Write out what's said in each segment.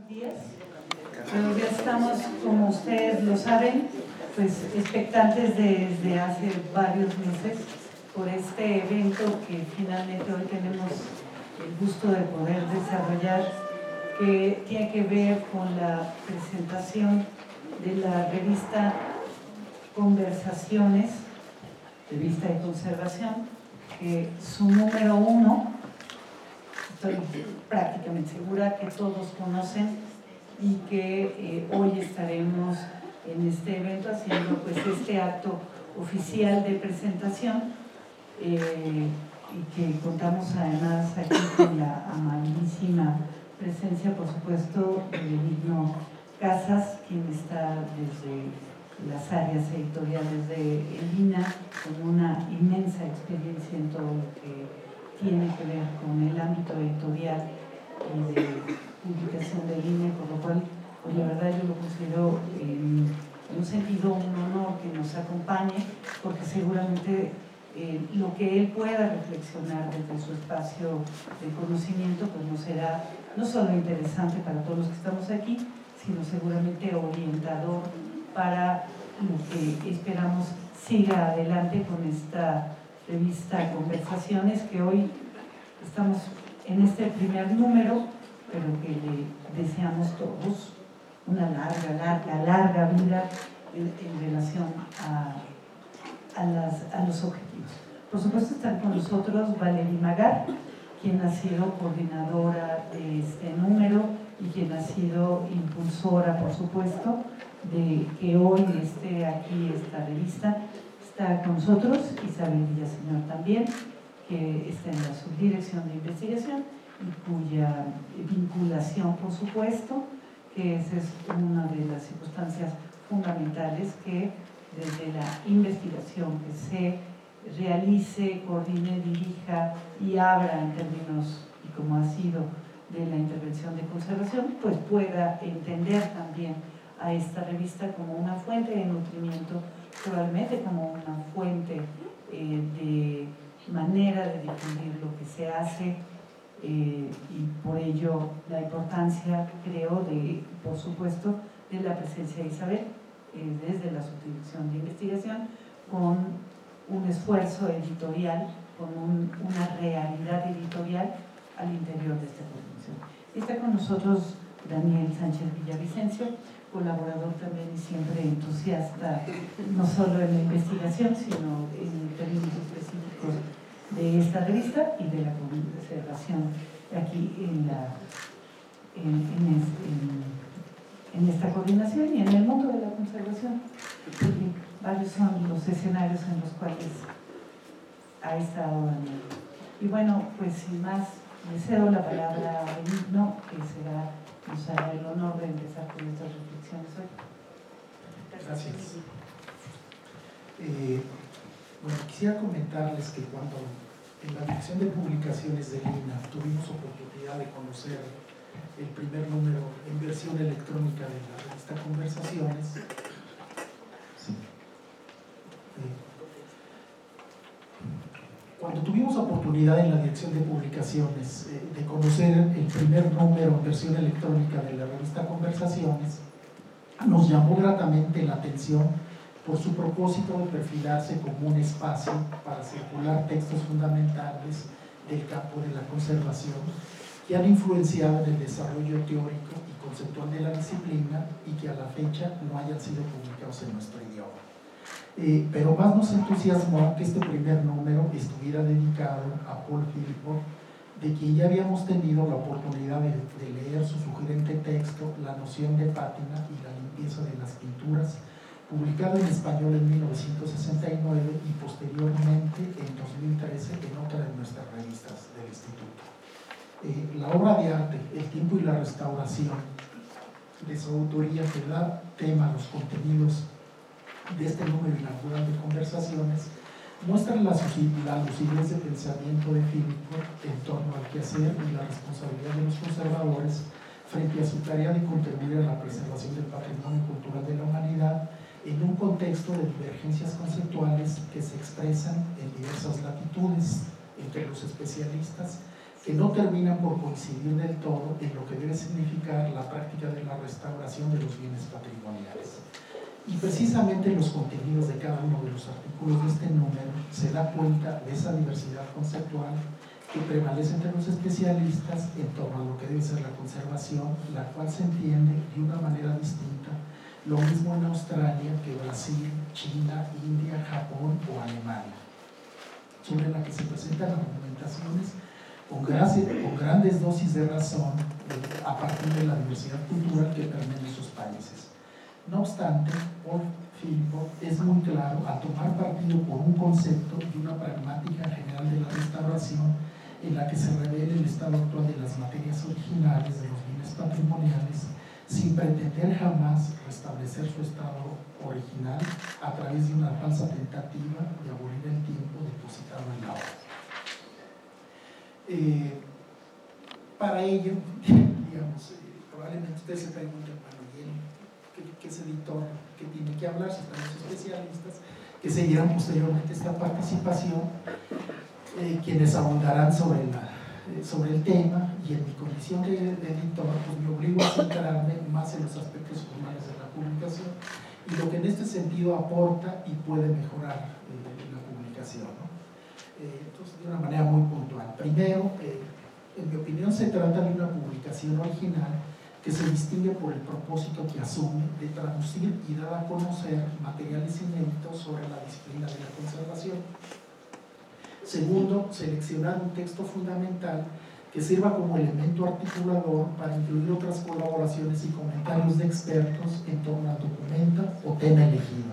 Buenos días. Bueno, ya estamos, como ustedes lo saben, pues expectantes desde hace varios meses por este evento que finalmente hoy tenemos el gusto de poder desarrollar, que tiene que ver con la presentación de la revista Conversaciones, revista de conservación, que su número 1, estoy prácticamente segura que todos conocen, y que hoy estaremos en este evento haciendo pues este acto oficial de presentación y que contamos además aquí con la amabilísima presencia, por supuesto, de Vino Casas, quien está desde las áreas editoriales de Elina, con una inmensa experiencia en todo lo que tiene que ver con el ámbito editorial y de publicación de INAH, por lo cual, pues la verdad yo lo considero en un sentido un honor que nos acompañe, porque seguramente lo que él pueda reflexionar desde su espacio de conocimiento, pues nos será no solo interesante para todos los que estamos aquí, sino seguramente orientador para lo que esperamos siga adelante con esta revista Conversaciones, que hoy estamos en este primer número, pero que le deseamos todos una larga vida en relación a los objetivos. Por supuesto están con nosotros Valeria Magar, quien ha sido coordinadora de este número y quien ha sido impulsora, por supuesto, de que hoy esté aquí esta revista. Está con nosotros Isabel Villaseñor también, que está en la subdirección de investigación y cuya vinculación, por supuesto, que esa es una de las circunstancias fundamentales, que desde la investigación que se realice, coordine, dirija y abra en términos, y como ha sido, de la intervención de conservación, pues pueda entender también a esta revista como una fuente de nutrimiento, probablemente como una fuente de manera de difundir lo que se hace y por ello la importancia, creo, de, por supuesto, de la presencia de Isabel desde la subdirección de investigación, con un esfuerzo editorial, con una realidad editorial al interior de esta producción. Está con nosotros Daniel Sánchez Villavicencio, colaborador también y siempre entusiasta, no solo en la investigación, sino en términos específicos de esta revista y de la conservación aquí en esta coordinación y en el mundo de la conservación, porque varios son los escenarios en los cuales ha estado Daniel. Y bueno, pues sin más, le cedo la palabra a Benigno, que será, nos hará el honor de empezar con estas reflexiones hoy. Gracias. Bueno, quisiera comentarles que cuando en la Dirección de Publicaciones del INAH tuvimos oportunidad de conocer el primer número en versión electrónica de la revista Conversaciones, cuando tuvimos oportunidad en la Dirección de Publicaciones de conocer el primer número en versión electrónica de la revista Conversaciones, nos llamó gratamente la atención por su propósito de perfilarse como un espacio para circular textos fundamentales del campo de la conservación que han influenciado en el desarrollo teórico y conceptual de la disciplina y que a la fecha no hayan sido publicados en nuestro idioma. Pero más nos entusiasmó que este primer número estuviera dedicado a Paul Philippot, de quien ya habíamos tenido la oportunidad de leer su sugerente texto La noción de pátina y la limpieza de las pinturas, publicado en español en 1969 y posteriormente en 2013 en otra de nuestras revistas del Instituto. La obra de arte, el tiempo y la restauración, de su autoría que da tema a los contenidos de este número inaugural de Conversaciones, muestra la lucidez de pensamiento de Philippot en torno al quehacer y la responsabilidad de los conservadores frente a su tarea de contribuir a la preservación del patrimonio cultural de la humanidad en un contexto de divergencias conceptuales que se expresan en diversas latitudes entre los especialistas, que no terminan por coincidir del todo en lo que debe significar la práctica de la restauración de los bienes patrimoniales. Y precisamente los contenidos de cada uno de los artículos de este número se da cuenta de esa diversidad conceptual que prevalece entre los especialistas en torno a lo que debe ser la conservación, la cual se entiende de una manera distinta, lo mismo en Australia que Brasil, China, India, Japón o Alemania, sobre la que se presentan argumentaciones con grandes dosis de razón a partir de la diversidad cultural que permea en sus países. No obstante, Paul Philippot es muy claro al tomar partido por un concepto y una pragmática general de la restauración en la que se revela el estado actual de las materias originales de los bienes patrimoniales sin pretender jamás restablecer su estado original a través de una falsa tentativa de abolir el tiempo depositado en la obra. Para ello, digamos, probablemente ustedes se pregunten, bueno, ¿y él qué es editor? ¿Qué tiene que hablar? Si están los especialistas que seguirán posteriormente esta participación, quienes abundarán sobre sobre el tema, y en mi condición de editor, pues me obligo a centrarme más en los aspectos formales de la publicación y lo que en este sentido aporta y puede mejorar la publicación, ¿no? Entonces, de una manera muy puntual. Primero, en mi opinión, se trata de una publicación original que se distingue por el propósito que asume de traducir y dar a conocer materiales inéditos sobre la disciplina de la conservación. Segundo, seleccionar un texto fundamental que sirva como elemento articulador para incluir otras colaboraciones y comentarios de expertos en torno al documento o tema elegido.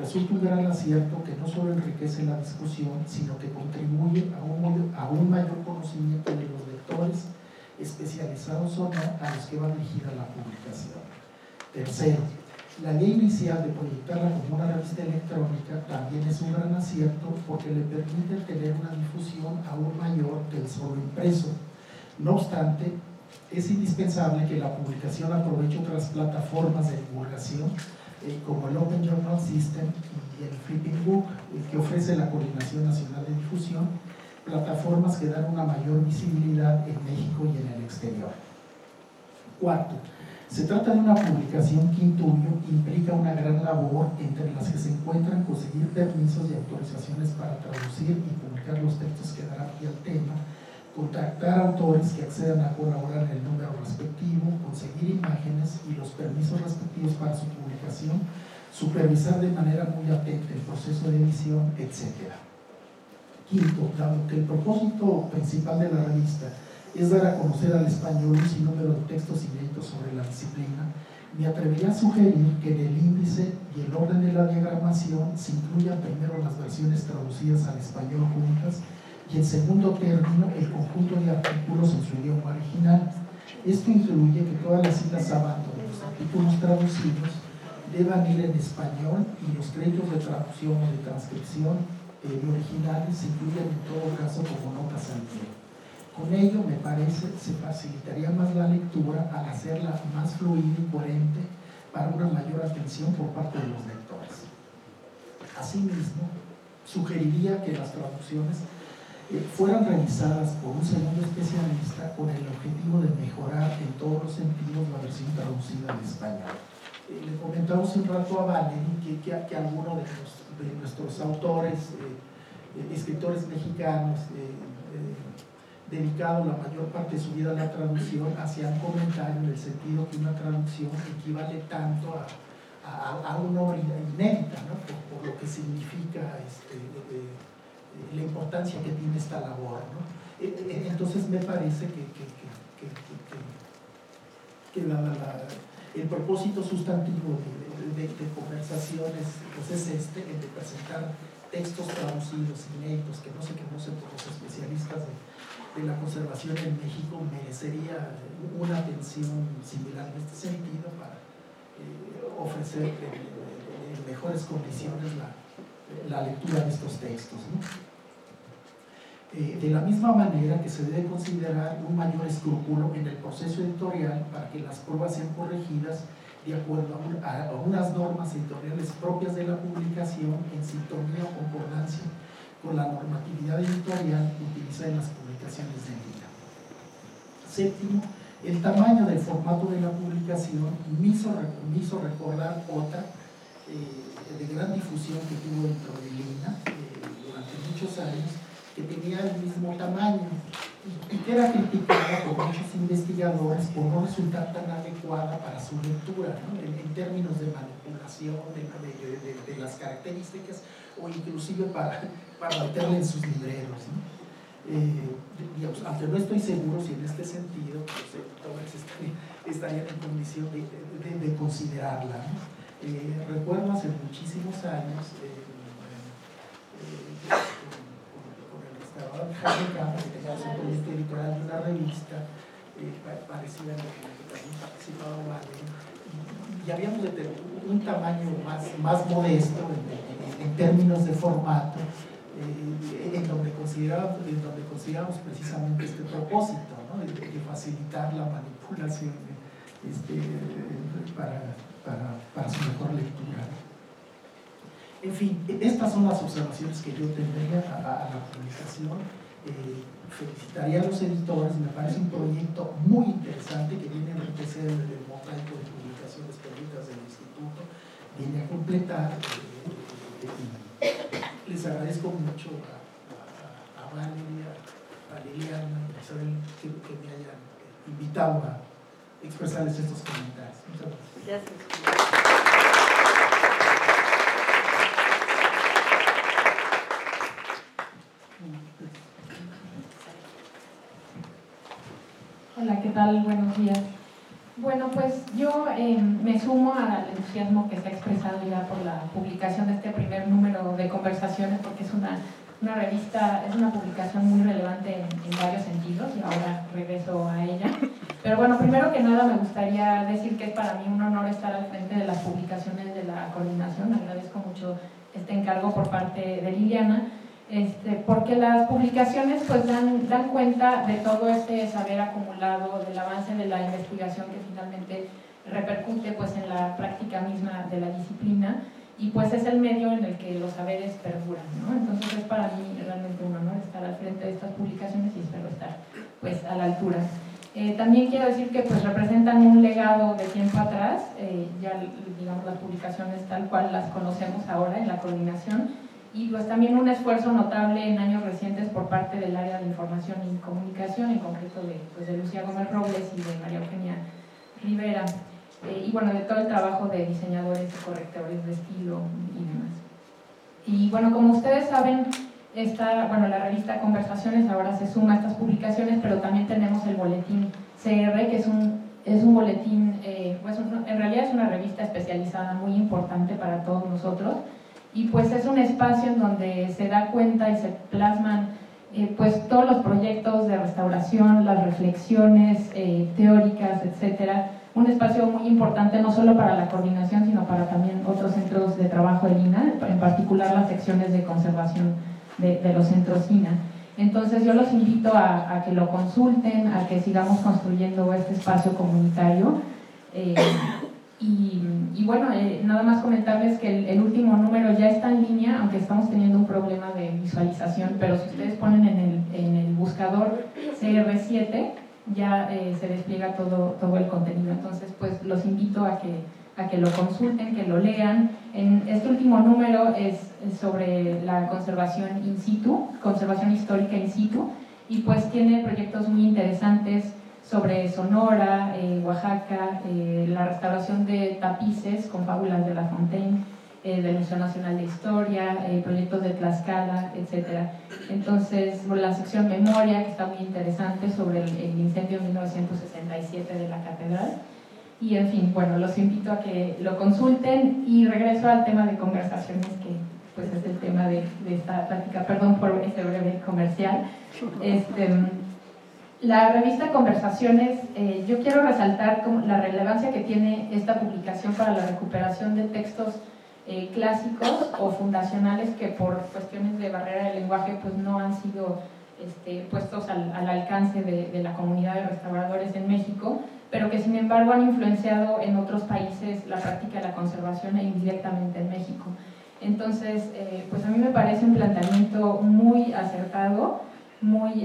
Resulta un gran acierto que no solo enriquece la discusión, sino que contribuye a un mayor conocimiento de los lectores, especializados o no, a los que va dirigida la publicación. Tercero, la idea inicial de proyectarla como una revista electrónica también es un gran acierto porque le permite tener una difusión aún mayor que el solo impreso. No obstante, es indispensable que la publicación aproveche otras plataformas de divulgación como el Open Journal System y el Flipping Book, que ofrece la Coordinación Nacional de Difusión, plataformas que dan una mayor visibilidad en México y en el exterior. Cuarto, se trata de una publicación que, intuyo, implica una gran labor, entre las que se encuentran conseguir permisos y autorizaciones para traducir y publicar los textos que darán pie al tema, contactar autores que accedan a colaborar en el número respectivo, conseguir imágenes y los permisos respectivos para su publicación, supervisar de manera muy atenta el proceso de edición, etc. Quinto, dado que el propósito principal de la revista es dar a conocer al español un sinnúmero de textos inéditos sobre la disciplina, me atrevería a sugerir que en el índice y el orden de la diagramación se incluyan primero las versiones traducidas al español juntas y, en segundo término, el conjunto de artículos en su idioma original. Esto incluye que todas las citas abajo de los artículos traducidos deban ir en español y los créditos de traducción o de transcripción originales se incluyan en todo caso como notas al pie. Con ello, me parece, se facilitaría más la lectura al hacerla más fluida y coherente para una mayor atención por parte de los lectores. Asimismo, sugeriría que las traducciones fueran revisadas por un segundo especialista con el objetivo de mejorar en todos los sentidos la versión traducida al español. Le comentamos un rato a Valeria que algunos de nuestros autores, escritores mexicanos, dedicado la mayor parte de su vida a la traducción, hacía un comentario en el sentido que una traducción equivale tanto a una obra inédita, ¿no? Por lo que significa la importancia que tiene esta labor, ¿no? Entonces me parece que el propósito sustantivo de conversaciones, pues, es el de presentar textos traducidos, inéditos, que no se conocen por los especialistas de la conservación en México. Merecería una atención similar en este sentido para ofrecer en mejores condiciones la lectura de estos textos, ¿no? De la misma manera que se debe considerar un mayor escrúpulo en el proceso editorial para que las pruebas sean corregidas de acuerdo a unas normas editoriales propias de la publicación en sintonía o concordancia con la normatividad editorial utilizada en las publicaciones de INAH. Séptimo, el tamaño del formato de la publicación me hizo recordar otra de gran difusión que tuvo dentro de INAH durante muchos años, que tenía el mismo tamaño y que era criticada por muchos investigadores por no resultar tan adecuada para su lectura, ¿no? En términos de manipulación de las características, o inclusive para meterla en sus libreros, ¿no? Digamos, aunque no estoy seguro si en este sentido los editores estarían en condición de considerarla, ¿no? Recuerdo hace muchísimos años con el restaurador que tenía su proyecto editorial de una revista parecida a la que también participaba Valeria, y habíamos determinado un tamaño más modesto en términos de formato, en donde consideramos precisamente este propósito, ¿no? de facilitar la manipulación para su mejor lectura. En fin, estas son las observaciones que yo tendría a la publicación. Felicitaría a los editores, me parece un proyecto muy interesante que viene a enriquecer el mosaico de publicaciones periódicas del Instituto, viene a completar. Les agradezco mucho a Valeria, a Liliana, a Isabel, que me hayan invitado a expresarles estos comentarios. Muchas gracias. Hola, ¿qué tal? Buenos días. Bueno, pues yo me sumo al entusiasmo que se ha expresado ya por la publicación de este primer número de Conversaciones, porque es una revista, es una publicación muy relevante en varios sentidos, y ahora regreso a ella. Pero bueno, primero que nada me gustaría decir que es para mí un honor estar al frente de las publicaciones de la coordinación. Agradezco mucho este encargo por parte de Liliana, porque las publicaciones pues dan cuenta de todo este saber acumulado, del avance de la investigación que finalmente repercute pues en la práctica misma de la disciplina, y pues es el medio en el que los saberes perduran, ¿no? Entonces es para mí realmente un honor estar al frente de estas publicaciones y espero estar pues a la altura. También quiero decir que pues representan un legado de tiempo atrás, ya digamos las publicaciones tal cual las conocemos ahora en la coordinación, y pues también un esfuerzo notable en años recientes por parte del área de información y comunicación, en concreto de Lucía Gómez Robles y de María Eugenia Rivera, y bueno, de todo el trabajo de diseñadores y correctores de estilo y demás. Y bueno, como ustedes saben, la revista Conversaciones ahora se suma a estas publicaciones, pero también tenemos el boletín CR, que es un boletín, en realidad es una revista especializada muy importante para todos nosotros, y pues es un espacio en donde se da cuenta y se plasman pues todos los proyectos de restauración, las reflexiones teóricas, etcétera. Un espacio muy importante no solo para la coordinación, sino para también otros centros de trabajo del INAH, en particular las secciones de conservación de los centros INAH. Entonces yo los invito a que lo consulten, a que sigamos construyendo este espacio comunitario. Y bueno, nada más comentarles que el último número ya está en línea, aunque estamos teniendo un problema de visualización, pero si ustedes ponen en el buscador CR7, ya se despliega todo el contenido. Entonces pues los invito a que lo consulten, que lo lean. En este último número es sobre la conservación in situ, conservación histórica in situ, y pues tiene proyectos muy interesantes sobre Sonora, Oaxaca, la restauración de tapices con fábulas de La Fontaine, del Museo Nacional de Historia, proyectos de Tlaxcala, etc. Entonces, por la sección Memoria, que está muy interesante, sobre el incendio de 1967 de la Catedral. Y en fin, bueno, los invito a que lo consulten, y regreso al tema de Conversaciones, que pues es el tema de esta plática. Perdón por este breve comercial. La revista Conversaciones, yo quiero resaltar la relevancia que tiene esta publicación para la recuperación de textos clásicos o fundacionales que por cuestiones de barrera de lenguaje pues no han sido puestos al alcance de la comunidad de restauradores en México, pero que sin embargo han influenciado en otros países la práctica de la conservación e indirectamente en México. Entonces, pues a mí me parece un planteamiento muy acertado, muy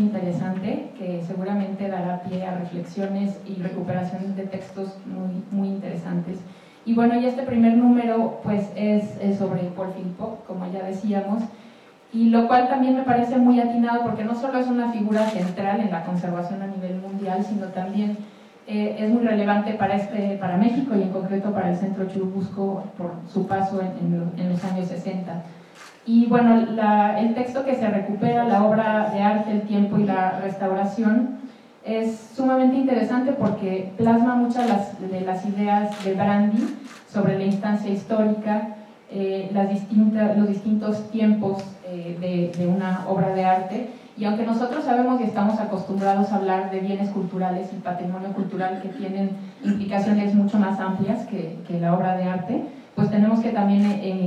interesante, que seguramente dará pie a reflexiones y recuperación de textos muy interesantes. Y bueno, ya este primer número pues es sobre Paul Philippot, como ya decíamos, y lo cual también me parece muy atinado porque no solo es una figura central en la conservación a nivel mundial, sino también es muy relevante para México y en concreto para el centro Churubusco por su paso en los años 60. Y bueno, el texto que se recupera, la obra de arte, el tiempo y la restauración, es sumamente interesante porque plasma muchas de las ideas de Brandi sobre la instancia histórica, los distintos tiempos de una obra de arte. Y aunque nosotros sabemos y estamos acostumbrados a hablar de bienes culturales y patrimonio cultural que tienen implicaciones mucho más amplias que la obra de arte, pues tenemos que también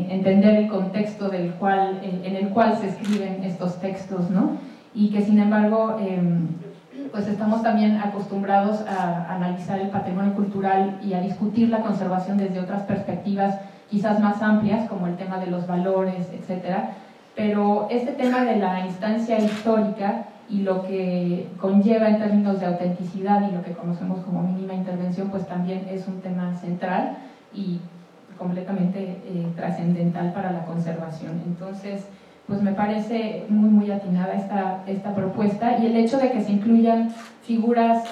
entender el contexto en el cual se escriben estos textos, ¿no? Y que sin embargo pues estamos también acostumbrados a analizar el patrimonio cultural y a discutir la conservación desde otras perspectivas quizás más amplias, como el tema de los valores, etcétera. Pero este tema de la instancia histórica y lo que conlleva en términos de autenticidad y lo que conocemos como mínima intervención, pues también es un tema central y completamente trascendental para la conservación. Entonces, pues me parece muy atinada esta propuesta, y el hecho de que se incluyan figuras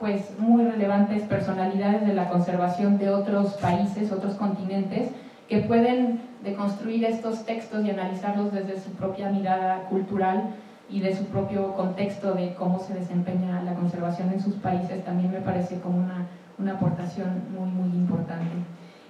pues muy relevantes, personalidades de la conservación de otros países, otros continentes, que pueden deconstruir estos textos y analizarlos desde su propia mirada cultural y de su propio contexto de cómo se desempeña la conservación en sus países, también me parece como una aportación muy importante.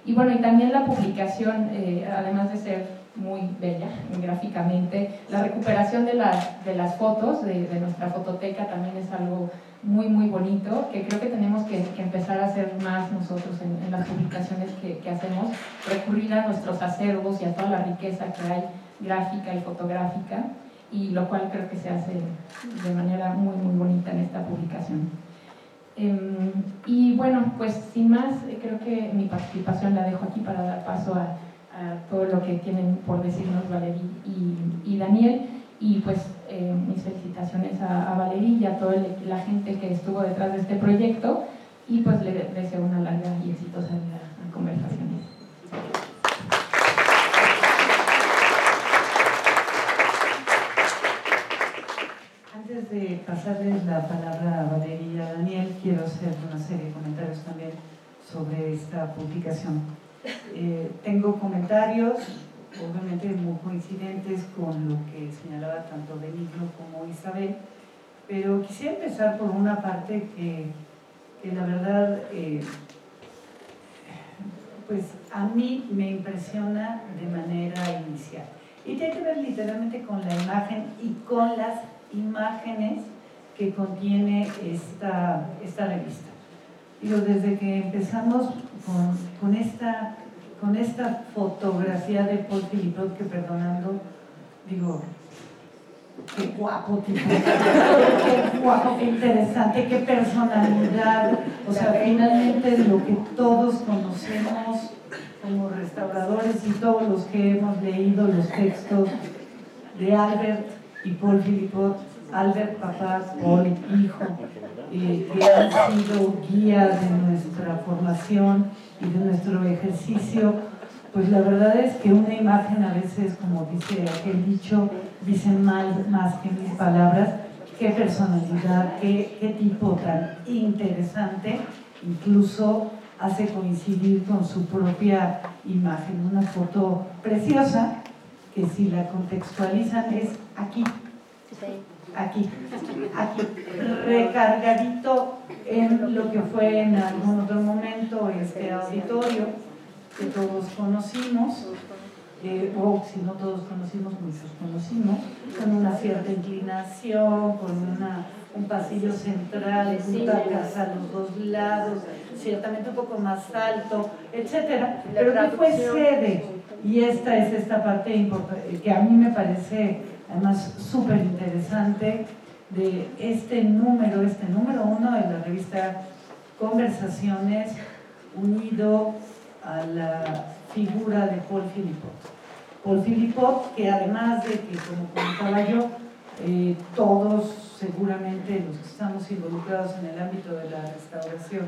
Y bueno, y también la publicación, además de ser muy bella gráficamente, la recuperación de las fotos de nuestra fototeca también es algo muy bonito, que creo que tenemos que empezar a hacer más nosotros en las publicaciones que hacemos, recurrir a nuestros acervos y a toda la riqueza que hay gráfica y fotográfica, y lo cual creo que se hace de manera muy bonita en esta publicación. Y bueno, pues sin más, creo que mi participación la dejo aquí para dar paso a todo lo que tienen por decirnos Valeria y Daniel, y pues mis felicitaciones a Valeria y a toda la gente que estuvo detrás de este proyecto, y pues le deseo una larga y exitosa vida a Conversaciones. Antes de pasarles la palabra a Valeria y a Daniel, quiero hacer una serie de comentarios también sobre esta publicación. Tengo comentarios, obviamente muy coincidentes con lo que señalaba tanto Benigno como Isabel, pero quisiera empezar por una parte que la verdad, pues a mí me impresiona de manera inicial. Y tiene que ver literalmente con la imagen y con las imágenes que contiene esta revista. Digo, desde que empezamos con esta fotografía de Paul Philippot, que perdonando, digo, qué guapo tipo, qué guapo, qué interesante, qué personalidad, o sea, finalmente lo que todos conocemos como restauradores y todos los que hemos leído los textos de Albert y Paul Philippot, Albert papá, Paul hijo, que han sido guías de nuestra formación y de nuestro ejercicio, pues la verdad es que una imagen a veces, como dice aquel dicho, dice más que mil palabras. Qué personalidad, qué tipo tan interesante, incluso hace coincidir con su propia imagen. Una foto preciosa que si la contextualizan es aquí, recargadito en lo que fue en algún otro momento este auditorio que todos conocimos, o si no todos conocimos, muchos conocimos, con una cierta inclinación, con un pasillo central, butacas a los dos lados, ciertamente un poco más alto, etcétera, pero que fue sede, y esta parte importante que a mí me parece además súper interesante de este número 1 de la revista Conversaciones, unido a la figura de Paul Philippot. Paul Philippot, que además de que, como comentaba yo, todos seguramente los que estamos involucrados en el ámbito de la restauración,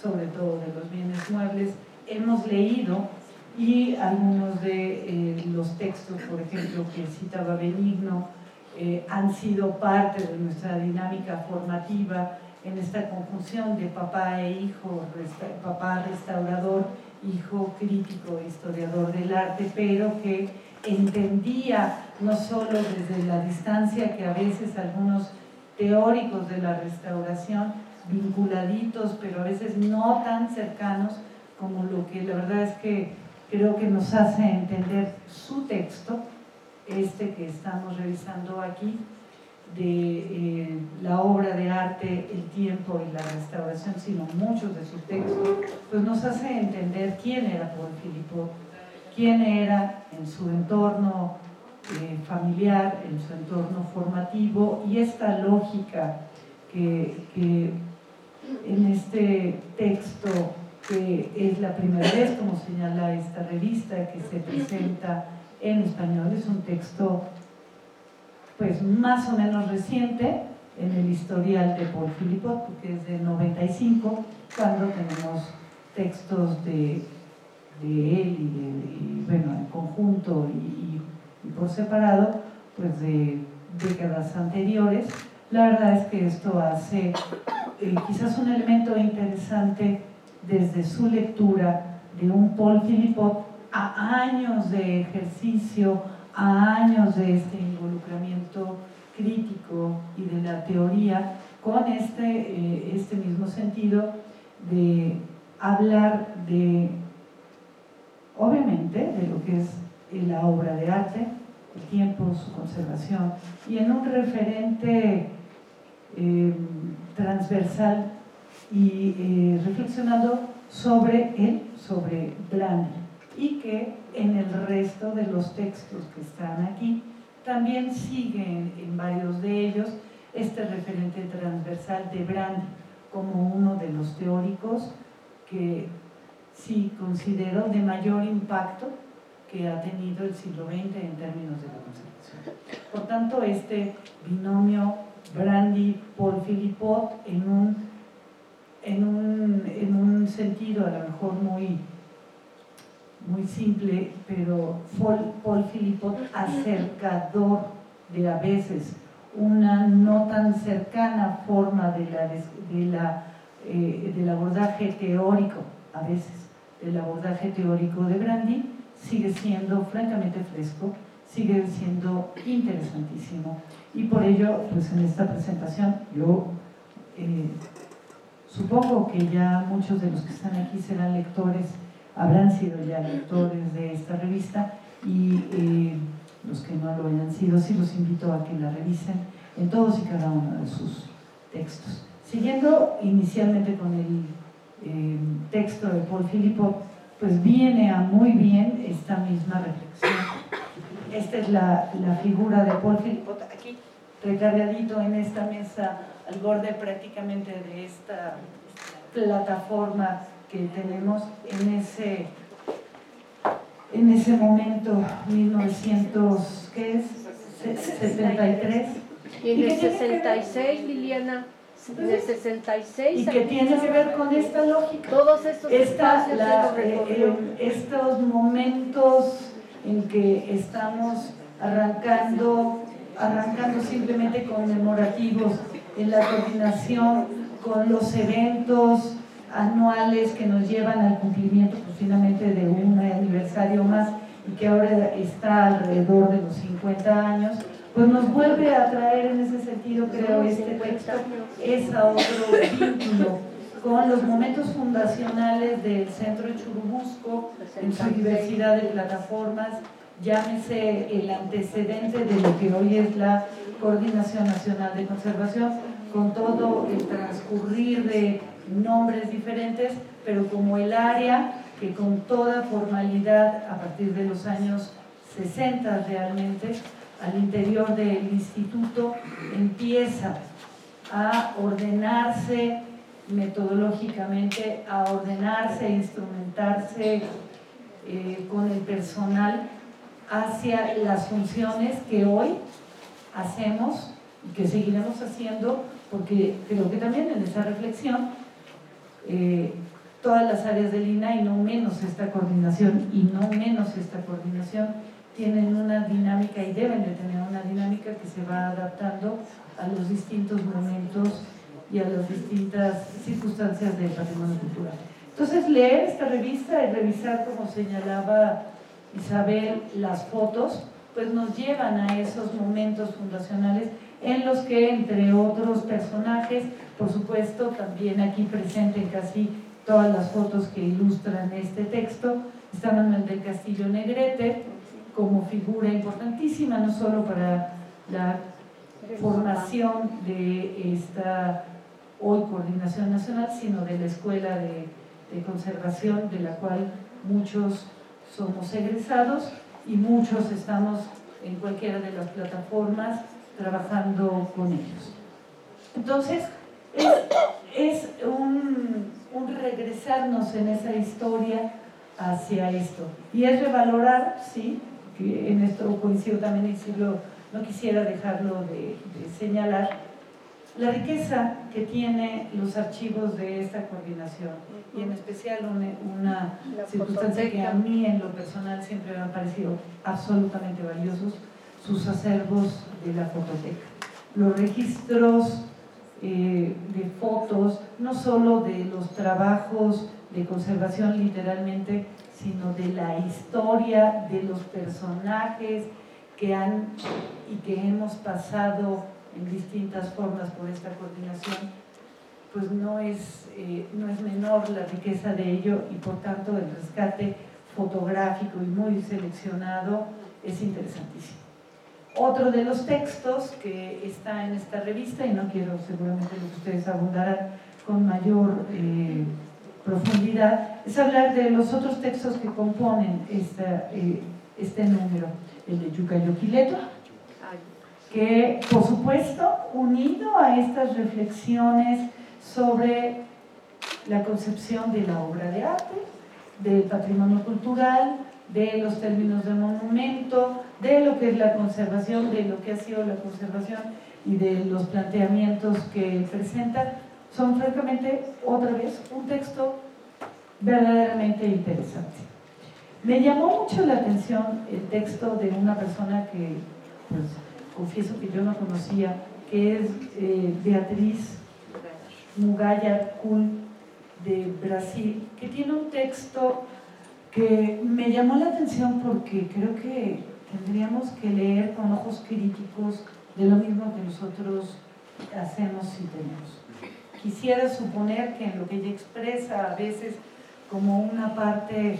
sobre todo de los bienes muebles, hemos leído y algunos de los textos, por ejemplo, que citaba Benigno, han sido parte de nuestra dinámica formativa en esta conjunción de papá e hijo, papá restaurador, hijo crítico, historiador del arte, pero que entendía no solo desde la distancia que a veces algunos teóricos de la restauración, vinculaditos, pero a veces no tan cercanos, como lo que la verdad es que creo que nos hace entender su texto, este que estamos revisando aquí, de la obra de arte, el tiempo y la restauración, sino muchos de sus textos, pues nos hace entender quién era Paul Philippot, quién era en su entorno familiar, en su entorno formativo, y esta lógica que en este texto, que es la primera vez, como señala esta revista, que se presenta en español, es un texto pues más o menos reciente en el historial de Paul Philippot, porque es de 95, cuando tenemos textos de él y bueno, en conjunto y por separado, pues de décadas anteriores. La verdad es que esto hace quizás un elemento interesante desde su lectura de un Paul Philippot a años de ejercicio, a años de este involucramiento crítico y de la teoría, con este mismo sentido de hablar de, obviamente, de lo que es la obra de arte, el tiempo, su conservación, y en un referente transversal y reflexionando sobre él, sobre Brandi, y que en el resto de los textos que están aquí también siguen en varios de ellos este referente transversal de Brandi como uno de los teóricos que sí considero de mayor impacto que ha tenido el siglo XX en términos de la conservación. Por tanto, este binomio Brandi-Paul Philippot en un sentido a lo mejor muy simple, pero Paul Philippot acercador de a veces una no tan cercana forma del abordaje teórico, a veces del abordaje teórico de Brandi, sigue siendo francamente fresco, sigue siendo interesantísimo, y por ello pues en esta presentación yo supongo que ya muchos de los que están aquí serán lectores, habrán sido ya lectores de esta revista, y los que no lo hayan sido, sí los invito a que la revisen en todos y cada uno de sus textos. Siguiendo inicialmente con el texto de Paul Philippot, pues viene a muy bien esta misma reflexión. Esta es la figura de Paul Philippot, aquí recargadito en esta mesa, al borde prácticamente de esta plataforma que tenemos en ese momento, 1973. Y en el 66, Liliana, en el 66... Y que tiene que ver con esta lógica. Todos estos estos momentos en que estamos arrancando simplemente conmemorativos, en la coordinación con los eventos anuales que nos llevan al cumplimiento pues, finalmente de un aniversario más, y que ahora está alrededor de los 50 años, pues nos vuelve a traer en ese sentido, creo, este texto, ese otro vínculo con los momentos fundacionales del Centro Churubusco en su diversidad de plataformas, llámese el antecedente de lo que hoy es la Coordinación Nacional de Conservación, con todo el transcurrir de nombres diferentes, pero como el área que con toda formalidad a partir de los años 60 realmente, al interior del instituto empieza a ordenarse metodológicamente, a ordenarse, instrumentarse, con el personal hacia las funciones que hoy hacemos y que seguiremos haciendo, porque creo que también en esa reflexión todas las áreas del INAH, y no menos esta coordinación, tienen una dinámica y deben de tener una dinámica que se va adaptando a los distintos momentos y a las distintas circunstancias del patrimonio cultural. Entonces, leer esta revista y revisar, como señalaba Isabel, las fotos, pues nos llevan a esos momentos fundacionales en los que, entre otros personajes, por supuesto, también aquí presente en casi todas las fotos que ilustran este texto, está Manuel del Castillo Negrete, como figura importantísima, no solo para la formación de esta hoy Coordinación Nacional, sino de la Escuela de Conservación, de la cual muchos somos egresados y muchos estamos en cualquiera de las plataformas trabajando con ellos. Entonces, es un regresarnos en esa historia hacia esto. Y es revalorar, sí, que en esto coincido también en siglo, no quisiera dejarlo de señalar, la riqueza que tienen los archivos de esta coordinación, y en especial una circunstancia que a mí en lo personal siempre me han parecido absolutamente valiosos, sus acervos de la fototeca. Los registros de fotos, no solo de los trabajos de conservación literalmente, sino de la historia, de los personajes que han y que hemos pasado en distintas formas por esta coordinación, pues no es menor la riqueza de ello, y por tanto el rescate fotográfico y muy seleccionado es interesantísimo. Otro de los textos que está en esta revista, y no quiero seguramente que ustedes abundarán con mayor profundidad, es hablar de los otros textos que componen este número, el de Jukka Jokilehto, que por supuesto, unido a estas reflexiones sobre la concepción de la obra de arte, del patrimonio cultural, de los términos de monumento, de lo que es la conservación, de lo que ha sido la conservación y de los planteamientos que presenta, son francamente, otra vez, un texto verdaderamente interesante. Me llamó mucho la atención el texto de una persona que, pues, confieso que yo no conocía, que es Beatriz Mugayar Kun, de Brasil, que tiene un texto que me llamó la atención porque creo que tendríamos que leer con ojos críticos de lo mismo que nosotros hacemos y tenemos. Quisiera suponer que en lo que ella expresa a veces como una parte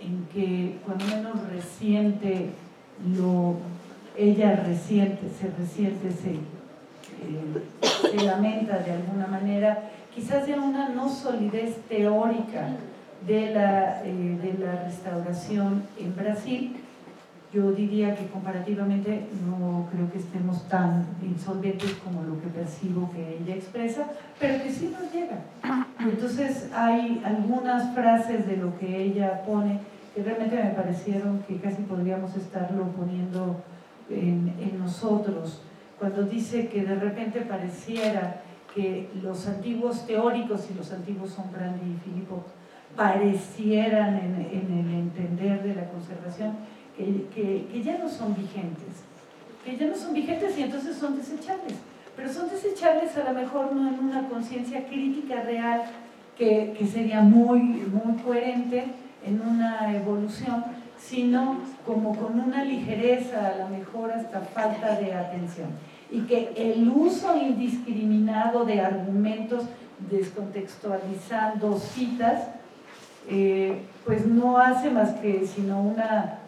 en que cuando menos resiente se lamenta de alguna manera, quizás de una no solidez teórica de la restauración en Brasil. Yo diría que comparativamente no creo que estemos tan insolventes como lo que percibo que ella expresa, pero que sí nos llega. Entonces hay algunas frases de lo que ella pone que realmente me parecieron que casi podríamos estarlo poniendo en nosotros. Cuando dice que de repente pareciera que los antiguos teóricos, y los antiguos son Brandi y Philippot, parecieran en el entender de la conservación, que ya no son vigentes, y entonces son desechables, pero son desechables a lo mejor no en una conciencia crítica real que sería muy coherente en una evolución, sino como con una ligereza, a lo mejor hasta falta de atención, y que el uso indiscriminado de argumentos descontextualizando citas pues no hace más que sino una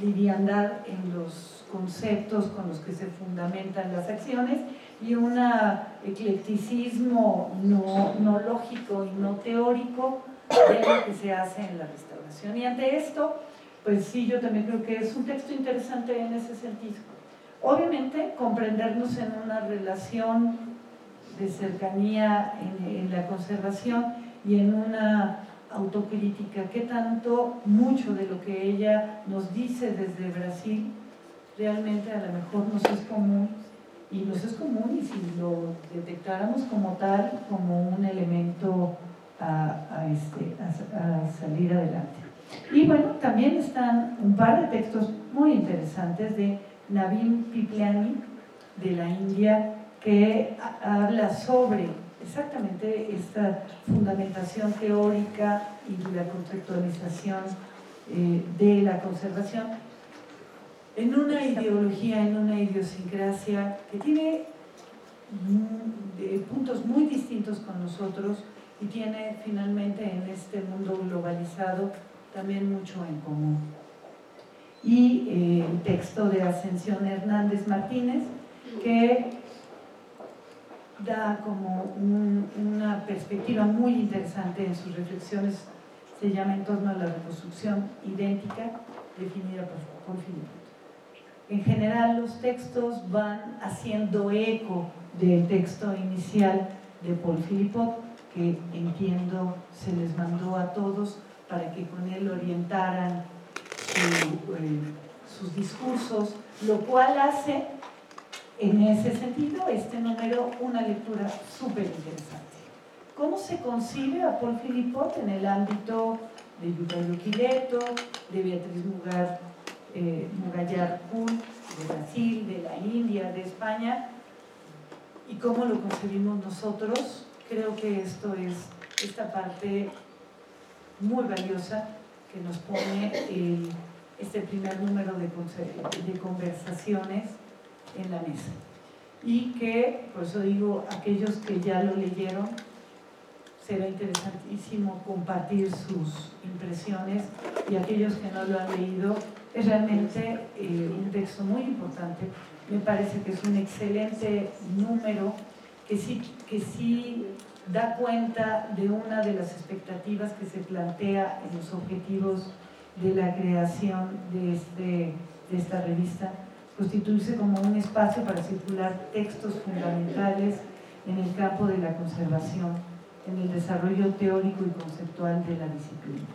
liviandad en los conceptos con los que se fundamentan las acciones y un eclecticismo no lógico y no teórico de lo que se hace en la restauración. Y ante esto, pues sí, yo también creo que es un texto interesante en ese sentido. Obviamente, comprendernos en una relación de cercanía en la conservación y en una autocrítica, qué tanto, mucho de lo que ella nos dice desde Brasil, realmente a lo mejor nos es común, y nos es común, y si lo detectáramos como tal, como un elemento a salir adelante. Y bueno, también están un par de textos muy interesantes de Navin Piplani, de la India, que habla sobre exactamente esta fundamentación teórica y la contextualización de la conservación en una ideología, en una idiosincrasia que tiene puntos muy distintos con nosotros y tiene finalmente en este mundo globalizado también mucho en común. Y el texto de Ascensión Hernández Martínez, que da como una perspectiva muy interesante en sus reflexiones, se llama En torno a la reconstrucción idéntica, definida por Philippot. En general, los textos van haciendo eco del texto inicial de Paul Philippot, que entiendo se les mandó a todos para que con él orientaran sus discursos, lo cual hace, en ese sentido, este número una lectura súper interesante. ¿Cómo se concibe a Paul Philippot en el ámbito de Jukka Jokilehto, de Beatriz Mugayar-Kun, de Brasil, de la India, de España? ¿Y cómo lo concebimos nosotros? Creo que esto es esta parte muy valiosa que nos pone este primer número de conversaciones en la mesa, y que, por eso digo, aquellos que ya lo leyeron, será interesantísimo compartir sus impresiones, y aquellos que no lo han leído, es realmente un texto muy importante. Me parece que es un excelente número que sí da cuenta de una de las expectativas que se plantea en los objetivos de la creación de esta revista: constituirse como un espacio para circular textos fundamentales en el campo de la conservación, en el desarrollo teórico y conceptual de la disciplina,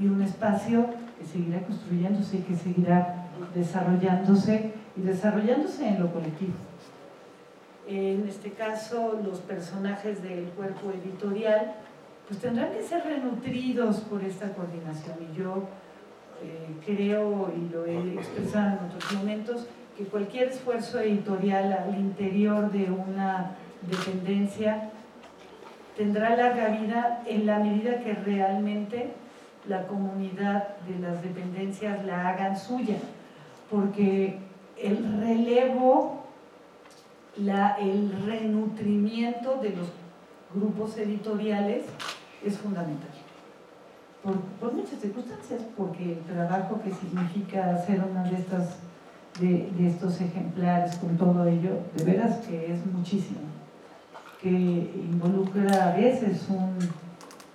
y un espacio que seguirá construyéndose y que seguirá desarrollándose en lo colectivo. En este caso, los personajes del cuerpo editorial pues tendrán que ser renutridos por esta coordinación, y yo creo, y lo he expresado en otros momentos, que cualquier esfuerzo editorial al interior de una dependencia tendrá larga vida en la medida que realmente la comunidad de las dependencias la hagan suya, porque el relevo, el renutrimiento de los grupos editoriales es fundamental por muchas circunstancias, porque el trabajo que significa hacer una de estos ejemplares, con todo ello, de veras que es muchísimo, que involucra a veces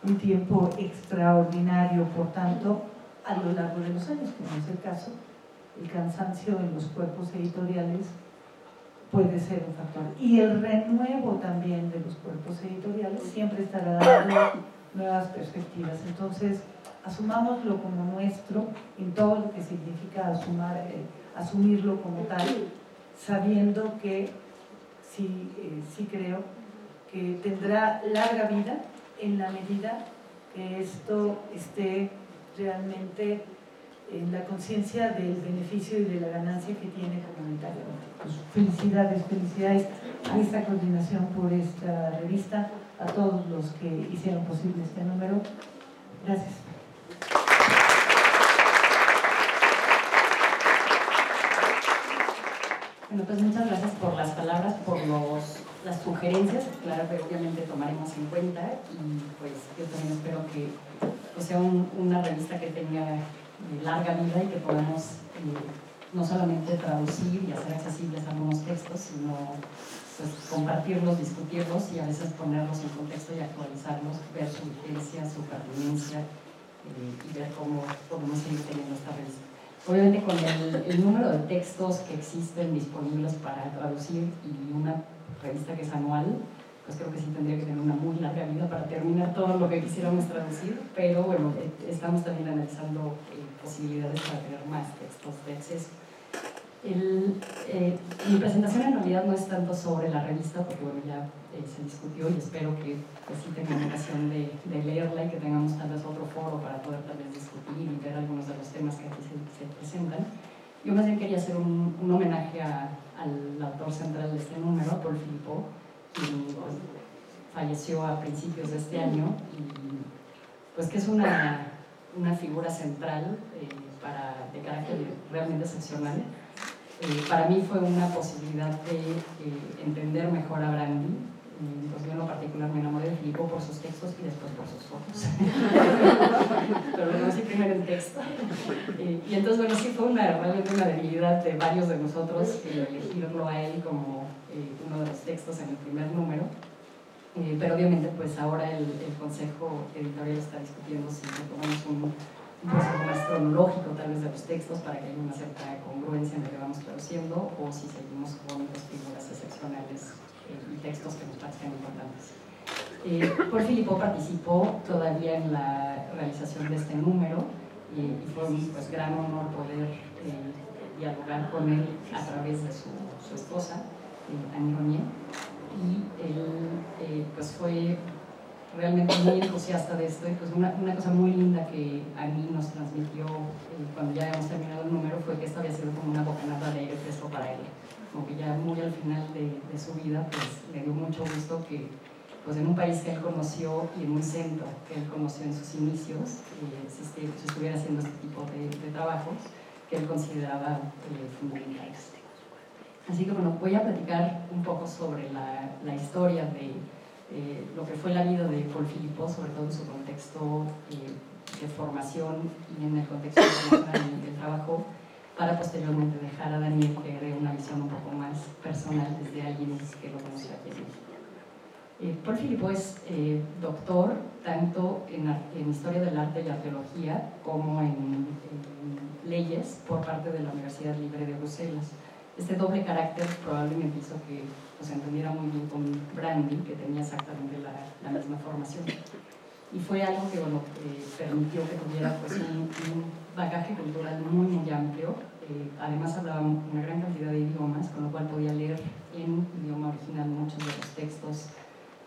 un tiempo extraordinario. Por tanto, a lo largo de los años, como es el caso, el cansancio en los cuerpos editoriales puede ser un factor, y el renuevo también de los cuerpos editoriales siempre estará dando nuevas perspectivas. Entonces, asumámoslo como nuestro, en todo lo que significa asumirlo como tal, sabiendo que sí creo que tendrá larga vida en la medida que esto esté realmente en la conciencia del beneficio y de la ganancia que tiene comunitariamente. Pues felicidades a esta coordinación por esta revista, a todos los que hicieron posible este número. Gracias. Bueno, pues muchas gracias por las palabras, por las sugerencias, claro que obviamente tomaremos en cuenta, y pues yo también espero que sea una revista que tenga larga vida y que podamos no solamente traducir y hacer accesibles algunos textos, sino pues compartirlos, discutirlos y a veces ponerlos en contexto y actualizarlos, ver su vigencia, su pertinencia y ver cómo podemos seguir teniendo esta revista. Obviamente, con el número de textos que existen disponibles para traducir y una revista que es anual, pues creo que sí tendría que tener una muy larga vida para terminar todo lo que quisiéramos traducir, pero bueno, estamos también analizando posibilidades para tener más textos de acceso. Mi presentación en realidad no es tanto sobre la revista, porque bueno, ya se discutió y espero que sí tengan ocasión de leerla y que tengamos tal vez otro foro para poder tal vez discutir y ver algunos de los temas que aquí se presentan. Yo más bien quería hacer un homenaje al autor central de este número, a Paul Philippot, quien pues, falleció a principios de este año y pues que es una figura central de carácter realmente excepcional. Para mí fue una posibilidad de entender mejor a Brandi. Pues yo en lo particular me enamoré de Philippot por sus textos y después por sus fotos. Pero lo conocí primero en texto. Y entonces, bueno, sí fue realmente una debilidad de varios de nosotros elegirlo a él como uno de los textos en el primer número. Pero obviamente, pues ahora el Consejo Editorial está discutiendo si tomamos un proceso más cronológico tal vez de los textos para que haya una cierta congruencia en lo que vamos produciendo, o si seguimos con las figuras excepcionales y textos que nos parecen importantes. Paul Philippot participó todavía en la realización de este número y fue un gran honor poder dialogar con él a través de su esposa, Annie Ronier, y él fue realmente muy entusiasta de esto, y pues una cosa muy linda que a mí nos transmitió cuando ya habíamos terminado el número fue que esto había sido como una bocanada de aire fresco para él, como que ya muy al final de su vida pues le dio mucho gusto que pues en un país que él conoció y en un centro que él conoció en sus inicios se estuviera haciendo este tipo de trabajos que él consideraba fundamentales. Así que bueno, voy a platicar un poco sobre la historia de lo que fue la vida de Paul Philippot, sobre todo en su contexto de formación y en el contexto internacional del trabajo, para posteriormente dejar a Daniel que dé una visión un poco más personal desde alguien que lo conoció aquí en México. Paul Philippot es doctor tanto en Historia del Arte y Arqueología como en Leyes por parte de la Universidad Libre de Bruselas. Este doble carácter probablemente hizo que se entendiera muy bien con Brandi, que tenía exactamente la misma formación. Y fue algo que bueno, permitió que tuviera un bagaje cultural muy amplio. Además hablaba una gran cantidad de idiomas, con lo cual podía leer en idioma original muchos de los textos,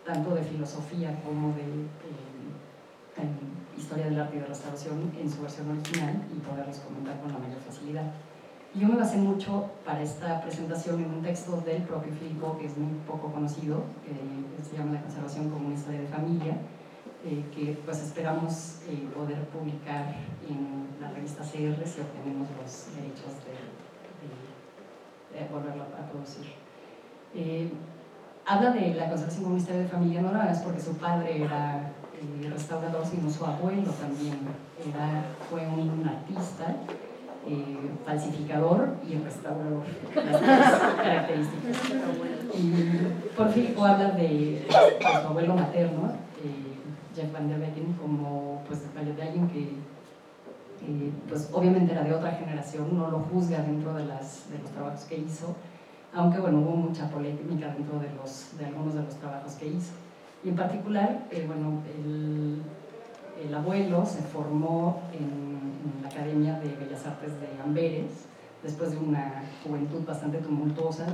tanto de filosofía como de historia del arte y de restauración en su versión original, y poderlos comentar con la mayor facilidad. Yo me basé mucho para esta presentación en un texto del propio Philippot que es muy poco conocido, que se llama La conservación como una historia de familia, que pues esperamos poder publicar en la revista CR si obtenemos los derechos de volverlo a producir. Habla de la conservación como una historia de familia, no nada más porque su padre era restaurador, sino su abuelo también fue un artista, falsificador y restaurador, las tres características. Y por Philippot habla de su abuelo materno, Jeff Van der Becken, como de alguien que obviamente era de otra generación, no lo juzga dentro de los trabajos que hizo, aunque bueno, hubo mucha polémica dentro de algunos de los trabajos que hizo. Y en particular, el abuelo se formó en la Academia de Bellas Artes de Amberes. Después de una juventud bastante tumultuosa,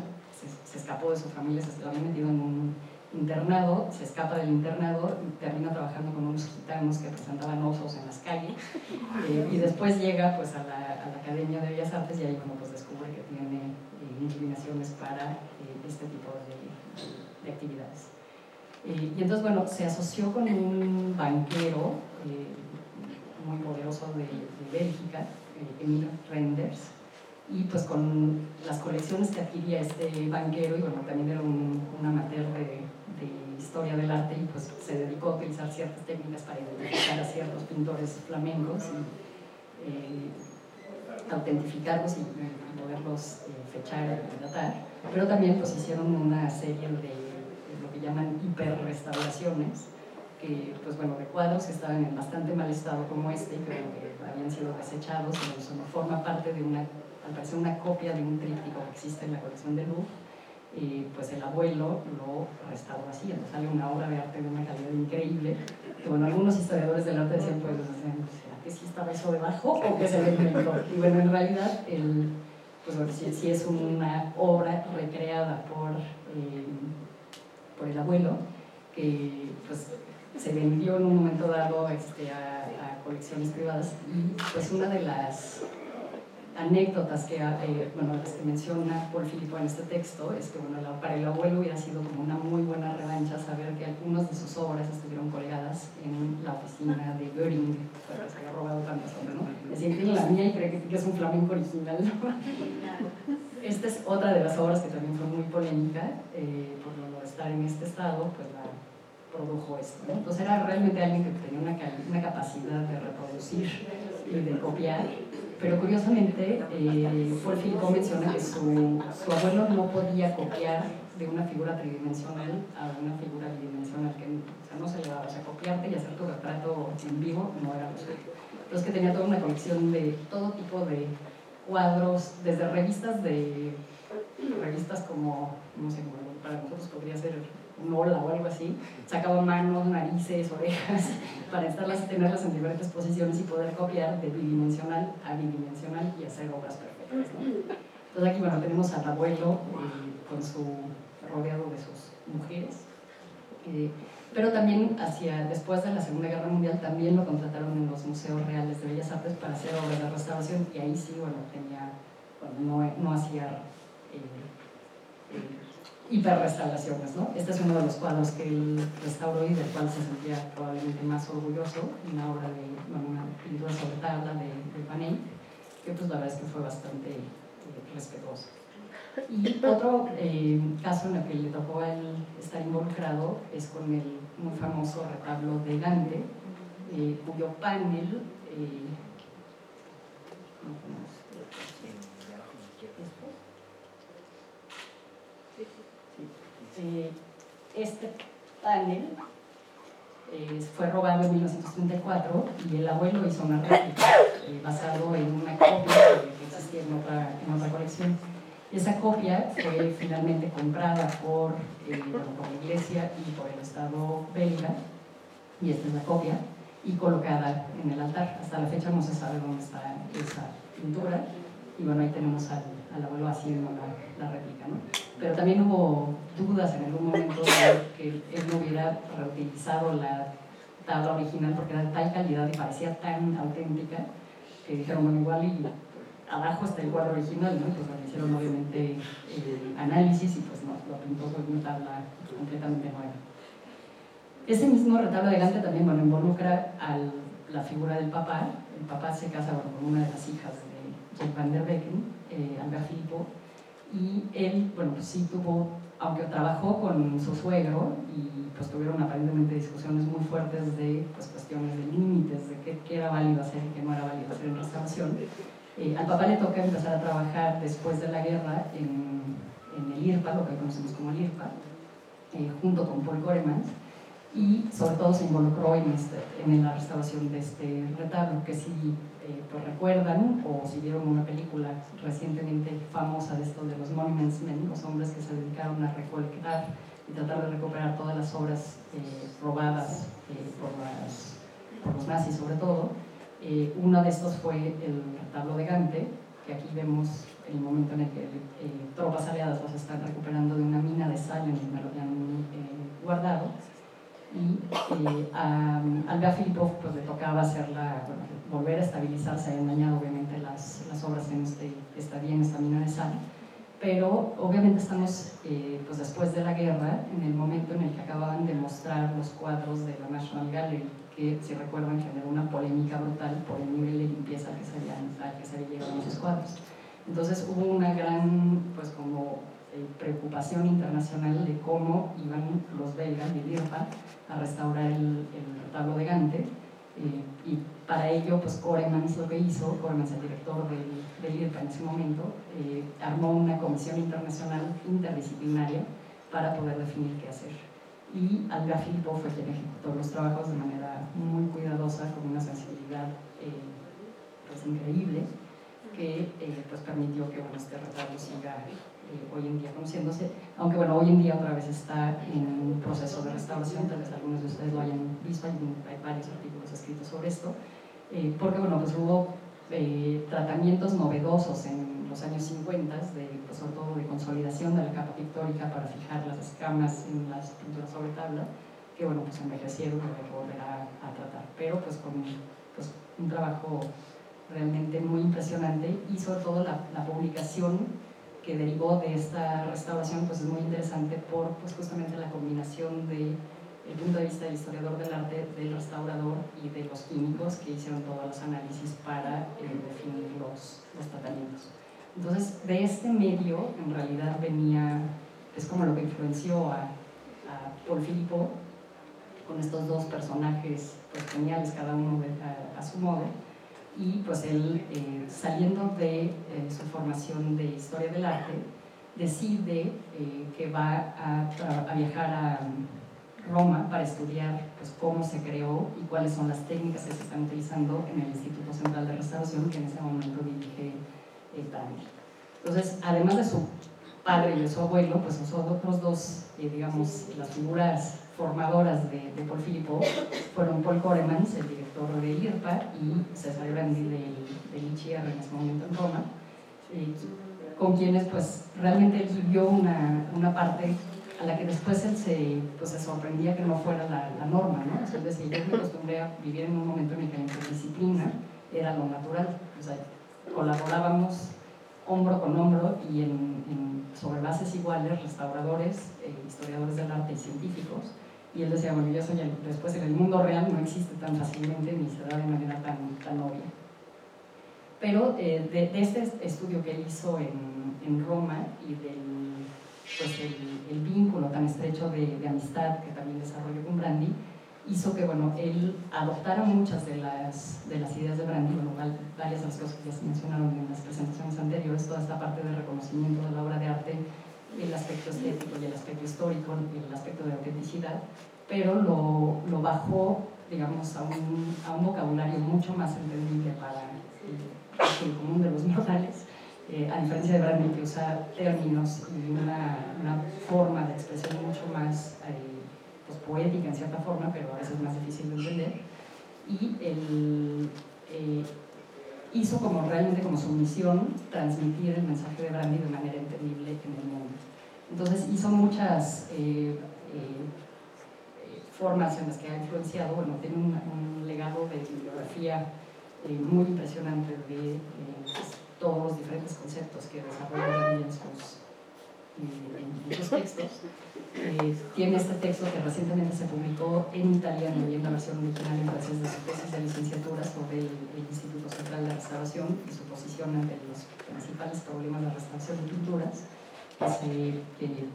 se escapó de su familia, se había metido en un internado, se escapa del internado y termina trabajando con unos gitanos que presentaban osos en las calles, y después llega a la Academia de Bellas Artes, y ahí descubre que tiene inclinaciones para este tipo de actividades. Y entonces, bueno, se asoció con un banquero muy poderoso de Bélgica, Emil Renders, y pues con las colecciones que adquiría este banquero, y bueno, también era un amateur de historia del arte, y pues se dedicó a utilizar ciertas técnicas para identificar a ciertos pintores flamencos y autentificarlos y poderlos fechar y datar, pero también pues hicieron una serie de lo que llaman hiperrestauraciones, que pues bueno, de cuadros que estaban en bastante mal estado como este, que habían sido desechados, y forma parte de al parecer una copia de un tríptico que existe en la colección de Louvre, pues el abuelo lo restauró así, entonces sale una obra de arte de una calidad increíble. Que, bueno, algunos historiadores del arte decían, pues, ¿será que sí estaba eso debajo o que se le inventó? Y bueno, en realidad, pues sí es una obra recreada por el abuelo, que pues se vendió en un momento dado a colecciones privadas. Y pues una de las anécdotas que, las que menciona Paul Philippot en este texto es que, bueno, para el abuelo hubiera sido como una muy buena revancha saber que algunas de sus obras estuvieron colgadas en la oficina de Göring, que se había robado tantas obras, ¿no? Es decir, tiene la mía y cree que es un flamenco original, ¿no? Esta es otra de las obras que también fue muy polémica, por lo de estar en este estado, pues la produjo esto, ¿no? Entonces era realmente alguien que tenía una capacidad de reproducir y de copiar. Pero curiosamente, Paul Philippot menciona que su abuelo no podía copiar de una figura tridimensional a una figura bidimensional, que no se le daba, o sea, copiarte y hacer tu retrato en vivo no era lo suyo. Entonces que tenía toda una colección de todo tipo de cuadros, desde revistas como, no sé, para nosotros podría ser un Hola o algo así, sacaba manos, narices, orejas, para tenerlas en diferentes posiciones y poder copiar de bidimensional a bidimensional y hacer obras perfectas, ¿no? Entonces aquí, bueno, tenemos al abuelo rodeado de sus mujeres, pero también después de la Segunda Guerra Mundial también lo contrataron en los museos reales de Bellas Artes para hacer obras de restauración, y ahí sí, bueno, no hacía hiperrestauraciones, ¿no? Este es uno de los cuadros que él restauró y del cual se sentía probablemente más orgulloso, una obra una pintura sobre tabla de Panay, que pues la verdad es que fue bastante respetuoso. Y otro caso en el que le tocó a él estar involucrado es con el muy famoso retablo de Gante, cuyo panel este panel fue robado en 1934 y el abuelo hizo una réplica basado en una copia que existía en otra colección. Esa copia fue finalmente comprada por la Iglesia y por el Estado belga, y esta es la copia, y colocada en el altar. Hasta la fecha no se sabe dónde está esa pintura, y bueno, ahí tenemos al abuelo haciendo la réplica, ¿no? Pero también hubo dudas en algún momento de que él no hubiera reutilizado la tabla original porque era de tal calidad y parecía tan auténtica que dijeron, bueno, igual y abajo está el cuadro original, ¿no? Pues bueno, hicieron obviamente el análisis y pues no, lo pintó con una tabla completamente nueva. Ese mismo retablo de Gante también, bueno, involucra a la figura del papá. El papá se casa, bueno, con una de las hijas de Jan van der Becken, Albert Philippot, y él, bueno, pues sí tuvo, aunque trabajó con su suegro y pues tuvieron aparentemente discusiones muy fuertes de pues, cuestiones de límites, de qué era válido hacer y qué no era válido hacer en restauración. Al papá le toca empezar a trabajar después de la guerra en el IRPA, lo que conocemos como el IRPA, junto con Paul Coremans, y sobre todo se involucró en la restauración de este retablo, que sí pues recuerdan, o si vieron una película recientemente famosa de estos de los Monuments Men, los hombres que se dedicaron a recolectar y tratar de recuperar todas las obras robadas por los nazis sobre todo. Uno de estos fue el retablo de Gante, que aquí vemos el momento en el que tropas aliadas los están recuperando de una mina de sal en el que lo habían guardado, y a Albert Philippot pues le tocaba volver a estabilizar. Se habían dañado obviamente las obras en esta mina de sal, pero obviamente estamos pues después de la guerra, en el momento en el que acababan de mostrar los cuadros de la National Gallery, que si recuerdan generó una polémica brutal por el nivel de limpieza al que se habían llegado esos cuadros. Entonces hubo una gran pues como preocupación internacional de cómo iban los belgas de IRPA a restaurar el retablo de Gante, y para ello pues Coremans, el director del IRPA en ese momento, armó una comisión internacional interdisciplinaria para poder definir qué hacer, y Albert Philippot fue quien ejecutó los trabajos de manera muy cuidadosa, con una sensibilidad pues increíble, que pues permitió que este retablo siga hoy en día conociéndose, aunque bueno, hoy en día otra vez está en un proceso de restauración, tal vez algunos de ustedes lo hayan visto, hay varios artículos escritos sobre esto, porque bueno, pues hubo tratamientos novedosos en los años 50, pues, sobre todo de consolidación de la capa pictórica para fijar las escamas en las pinturas sobre tabla, que bueno, pues envejecieron y hay que volver a tratar, pero pues con pues, un trabajo realmente muy impresionante, y sobre todo la publicación que derivó de esta restauración pues es muy interesante por pues, justamente la combinación del punto de vista del historiador del arte, del restaurador y de los químicos que hicieron todos los análisis para definir los tratamientos. Entonces, de este medio en realidad venía, es como lo que influenció a Paul Philippot con estos dos personajes pues, geniales, cada uno a su modo. Y pues él, saliendo de su formación de historia del arte, decide que va a viajar a Roma para estudiar pues, cómo se creó y cuáles son las técnicas que se están utilizando en el Instituto Central de Restauración, que en ese momento dirige Daniel. Entonces, además de su padre y de su abuelo, pues los otros dos, digamos, las figuras formadoras de Paul Philippot fueron Paul Coremans, el director de IRPA, y Cesare Brandi del ICCROM en ese momento en Roma, con quienes pues realmente él vivió una parte a la que después él se sorprendía que no fuera la norma, ¿no? Es decir, yo me acostumbré a vivir en un momento en el que la interdisciplina era lo natural, o sea, colaborábamos hombro con hombro y sobre bases iguales, restauradores, historiadores del arte y científicos. Y él decía, bueno, yo soy después en el mundo real no existe tan fácilmente ni se da de manera tan obvia. Pero de este estudio que él hizo en Roma y del pues el vínculo tan estrecho de amistad que también desarrolló con Brandi, hizo que bueno, él adoptara muchas de las ideas de Brandi, bueno, varias de las cosas que ya se mencionaron en las presentaciones anteriores, toda esta parte de reconocimiento de la obra de arte, el aspecto estético y el aspecto histórico, el aspecto de autenticidad, pero lo bajó, digamos, a un vocabulario mucho más entendible para el común de los mortales, a diferencia de Brandi, que usa términos y una forma de expresión mucho más pues, poética en cierta forma, pero a veces más difícil de entender. Y él hizo como realmente como su misión transmitir el mensaje de Brandi de manera entendible en el mundo. Entonces hizo muchas formas en las que ha influenciado, bueno, tiene un legado de bibliografía muy impresionante de todos los diferentes conceptos que desarrolló Brandi en sus textos. Tiene este texto que recientemente se publicó en italiano y en la versión original en francés de su tesis de licenciatura sobre el Instituto Central de Restauración y su posición ante los principales problemas de la restauración de pinturas, que se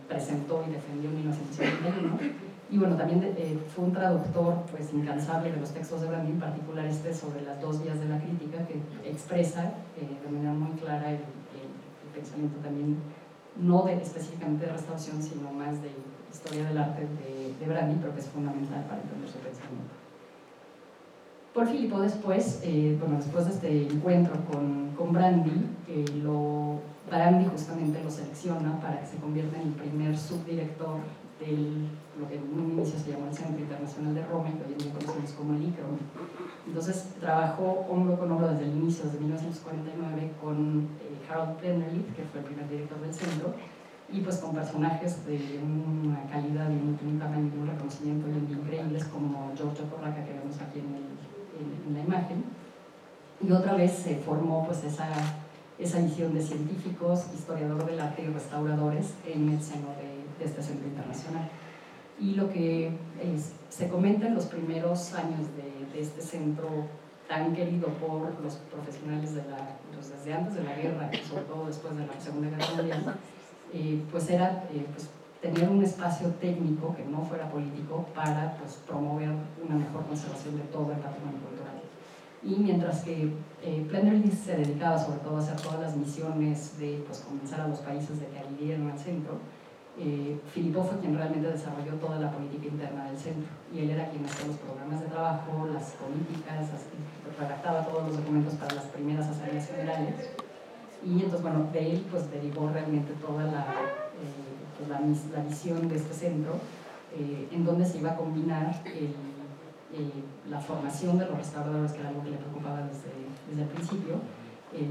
presentó y defendió en 1951. Y bueno, también fue un traductor pues, incansable de los textos de Brandi, en particular este sobre las dos vías de la crítica, que expresa de manera muy clara el pensamiento también no específicamente de restauración, sino más de historia del arte de Brandi, pero que es fundamental para entender su pensamiento. Paul Philippot después, después de este encuentro con Brandi, Brandi justamente lo selecciona para que se convierta en el primer subdirector de lo que en un inicio se llamó el Centro Internacional de Roma, que hoy en día conocemos como el ICROM. Entonces trabajó hombro con hombro desde el inicio, desde 1949, con Harold Penderley, que fue el primer director del centro, y pues con personajes de una calidad y un tamaño y un reconocimiento increíbles como Giorgio Torraca, que vemos aquí en la imagen. Y otra vez se formó pues esa visión de científicos, historiador del arte y restauradores en el seno de este centro internacional. Y lo que se comenta en los primeros años de este centro tan querido por los profesionales desde antes de la guerra, sobre todo después de la Segunda Guerra Mundial, pues era pues, tener un espacio técnico que no fuera político para pues, promover una mejor conservación de todo el patrimonio cultural. Y mientras que Plenary se dedicaba sobre todo a hacer todas las misiones de pues, convencer a los países de que adhirieran al centro, Philippot fue quien realmente desarrolló toda la política interna del centro, y él era quien hacía los programas de trabajo, las políticas, redactaba todos los documentos para las primeras asambleas generales, y entonces, bueno, de él pues derivó realmente toda la visión de este centro, en donde se iba a combinar la formación de los restauradores, que era algo que le preocupaba desde el principio, el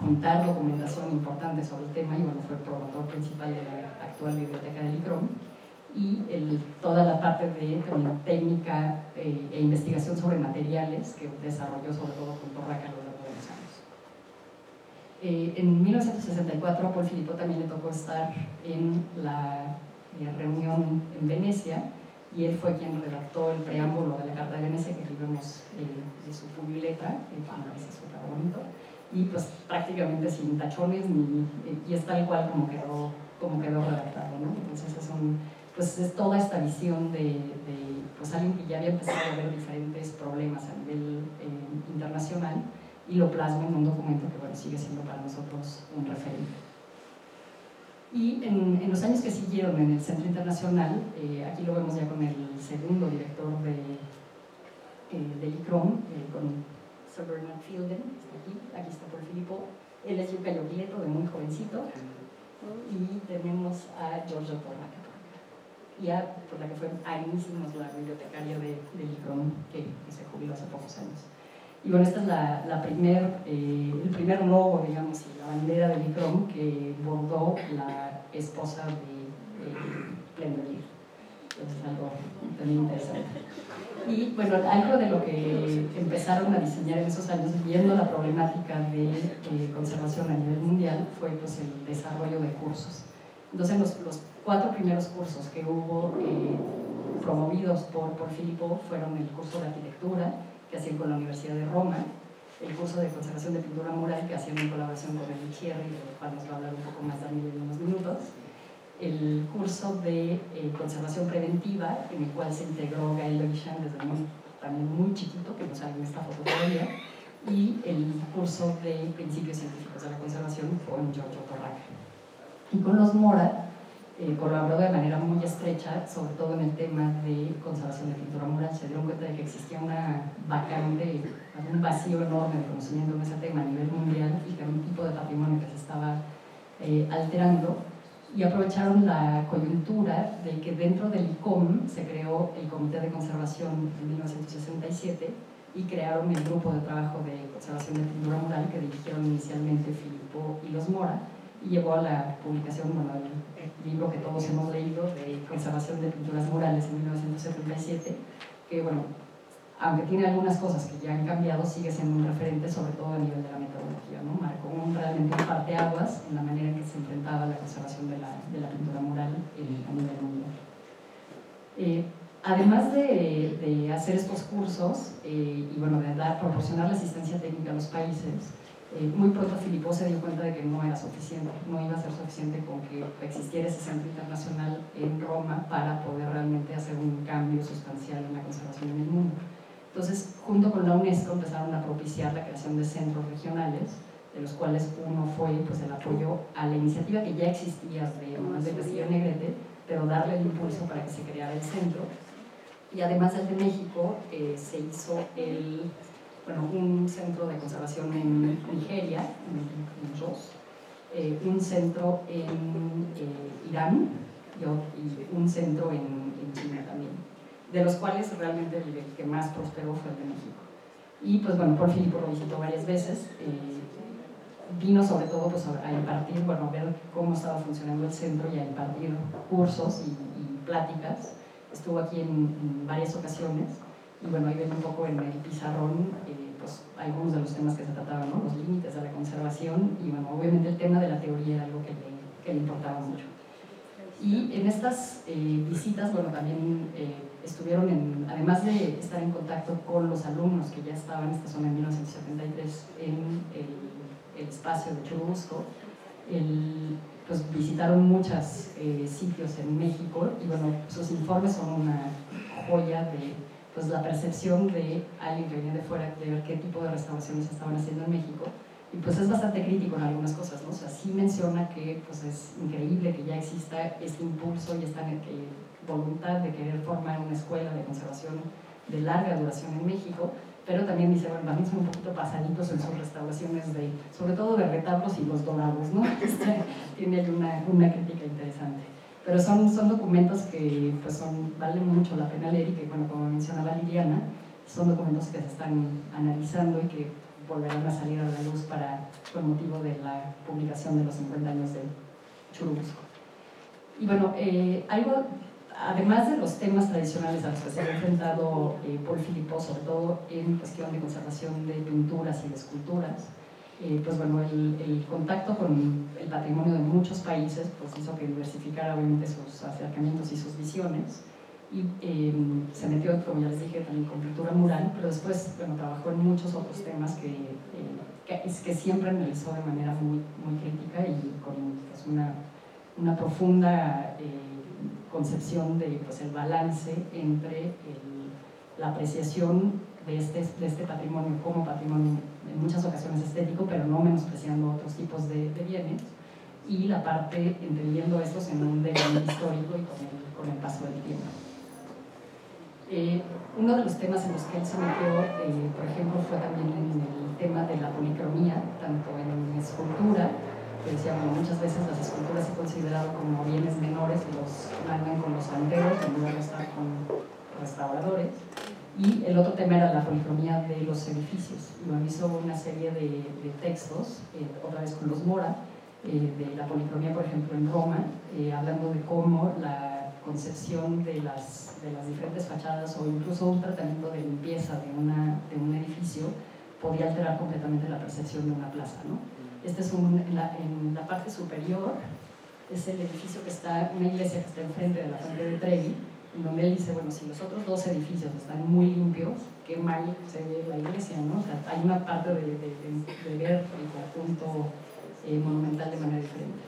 juntar documentación importante sobre el tema, y bueno, fue el promotor principal de la actual biblioteca del ICROM, y toda la parte de técnica e investigación sobre materiales que desarrolló sobre todo con Torraca a lo largo de los años. En 1964 a Paul Philippot también le tocó estar en la reunión en Venecia, y él fue quien redactó el preámbulo de la Carta de Venecia, que aquí vemos de su publileta, ese es súper bonito, y pues prácticamente sin tachones, y es tal cual como quedó redactado, ¿no? Entonces pues es toda esta visión de alguien que ya había empezado a ver diferentes problemas a nivel internacional, y lo plasma en un documento que, bueno, sigue siendo para nosotros un referente. Y en los años que siguieron en el Centro Internacional, aquí lo vemos ya con el segundo director del ICROM, con Sir Bernard Feilden, aquí está Paul Philippot, él es Jukka Jokilehto, de muy jovencito, y tenemos a Giorgio Torraca, y a por la que fue añísimos la bibliotecaria del ICROM, que se jubiló hace pocos años. Y bueno, este es el primer logo, digamos, y la bandera del ICROM que bordó la esposa de Penderley. Entonces, algo también interesante. Y bueno, algo de lo que empezaron a diseñar en esos años, viendo la problemática de conservación a nivel mundial, fue pues el desarrollo de cursos. Entonces, los 4 primeros cursos que hubo promovidos por Philippot fueron el curso de arquitectura, que hacían con la Universidad de Roma, el curso de conservación de pintura mural, que hacían en colaboración con el Thierry, de lo cual nos va a hablar un poco más Daniel en unos minutos, el curso de conservación preventiva, en el cual se integró Gael Oishan desde también muy chiquito, que no sale en esta foto todavía, y el curso de principios científicos de la conservación con Giorgio Torraca. Y con los Mora colaboró de manera muy estrecha, sobre todo en el tema de conservación de pintura mural. Se dieron cuenta de que existía un vacío enorme de conocimiento en ese tema a nivel mundial, y que había un tipo de patrimonio que se estaba alterando, y aprovecharon la coyuntura de que dentro del ICOM se creó el Comité de Conservación en 1967, y crearon el grupo de trabajo de conservación de pintura mural que dirigieron inicialmente Philippot y los Mora, y llevó a la publicación, bueno, el libro que todos hemos leído de Conservación de Pinturas Murales en 1977, que, bueno, aunque tiene algunas cosas que ya han cambiado, sigue siendo un referente, sobre todo a nivel de la metodología, ¿no? Marcó realmente un parteaguas en la manera en que se enfrentaba la conservación de la pintura mural a nivel mundial. Además de hacer estos cursos y, bueno, de proporcionar la asistencia técnica a los países, muy pronto Philippot se dio cuenta de que no era suficiente, no iba a ser suficiente con que existiera ese centro internacional en Roma para poder realmente hacer un cambio sustancial en la conservación en el mundo. Entonces, junto con la UNESCO empezaron a propiciar la creación de centros regionales, de los cuales uno fue pues, el apoyo a la iniciativa que ya existía de Castillo Negrete, pero darle el impulso para que se creara el centro. Y además el de México se hizo un centro de conservación en Nigeria, en Jos, un centro en Irán y un centro en China también, de los cuales realmente el que más prosperó fue el de México. Y pues bueno, Paul Philippot lo visitó varias veces, vino sobre todo pues, a impartir, bueno, a ver cómo estaba funcionando el centro y a impartir cursos y pláticas. Estuvo aquí en varias ocasiones. Y bueno, ahí ven un poco en el pizarrón pues, algunos de los temas que se trataban, ¿no? Los límites de la conservación, y bueno, obviamente el tema de la teoría era algo que le importaba mucho. Y en estas visitas, bueno, también estuvieron, además de estar en contacto con los alumnos que ya estaban, esta zona en 1973, en el espacio de Churubusco, pues visitaron muchos sitios en México, y bueno, sus informes son una joya de pues la percepción de alguien que venía de fuera, de ver qué tipo de restauraciones estaban haciendo en México, y pues es bastante crítico en algunas cosas, ¿no? O sea, sí menciona que pues es increíble que ya exista este impulso y esta voluntad de querer formar una escuela de conservación de larga duración en México, pero también dice, bueno, también son un poquito pasaditos en sus restauraciones, de, sobre todo de retablos y los dorados, ¿no? Tiene una crítica interesante. Pero son documentos que pues valen mucho la pena leer y que, bueno, como mencionaba Liliana, son documentos que se están analizando y que volverán a salir a la luz con motivo de la publicación de los 50 años de Churubusco. Y bueno, algo, además de los temas tradicionales a los que se ha enfrentado Paul Philippot, sobre todo en cuestión de conservación de pinturas y de esculturas, pues bueno, el contacto con el patrimonio de muchos países pues hizo que diversificara obviamente sus acercamientos y sus visiones, y se metió, como ya les dije, también con pintura mural, pero después, bueno, trabajó en muchos otros temas que siempre analizó de manera muy crítica y con pues, una profunda concepción de pues, el balance entre la apreciación de este patrimonio como patrimonio en muchas ocasiones estético, pero no menospreciando otros tipos de bienes, y la parte entendiendo estos en un devenir histórico y con el paso del tiempo. Uno de los temas en los que él se metió, por ejemplo, fue también en el tema de la policromía, tanto en escultura, que decía, bueno, muchas veces las esculturas se consideraron como bienes menores y los mandan con los anteros en lugar de estar con restauradores. Y el otro tema era la policromía de los edificios. Bueno, hizo una serie de textos, otra vez con los Mora, de la policromía, por ejemplo, en Roma, hablando de cómo la concepción de las diferentes fachadas o incluso un tratamiento de limpieza de un edificio podía alterar completamente la percepción de una plaza, ¿no? Este es en la parte superior, es el edificio que está, una iglesia que está enfrente de la fuente de Trevi, donde él dice, bueno, si los otros dos edificios están muy limpios, qué mal se ve la iglesia, ¿no? O sea, hay una parte de ver el conjunto monumental de manera diferente.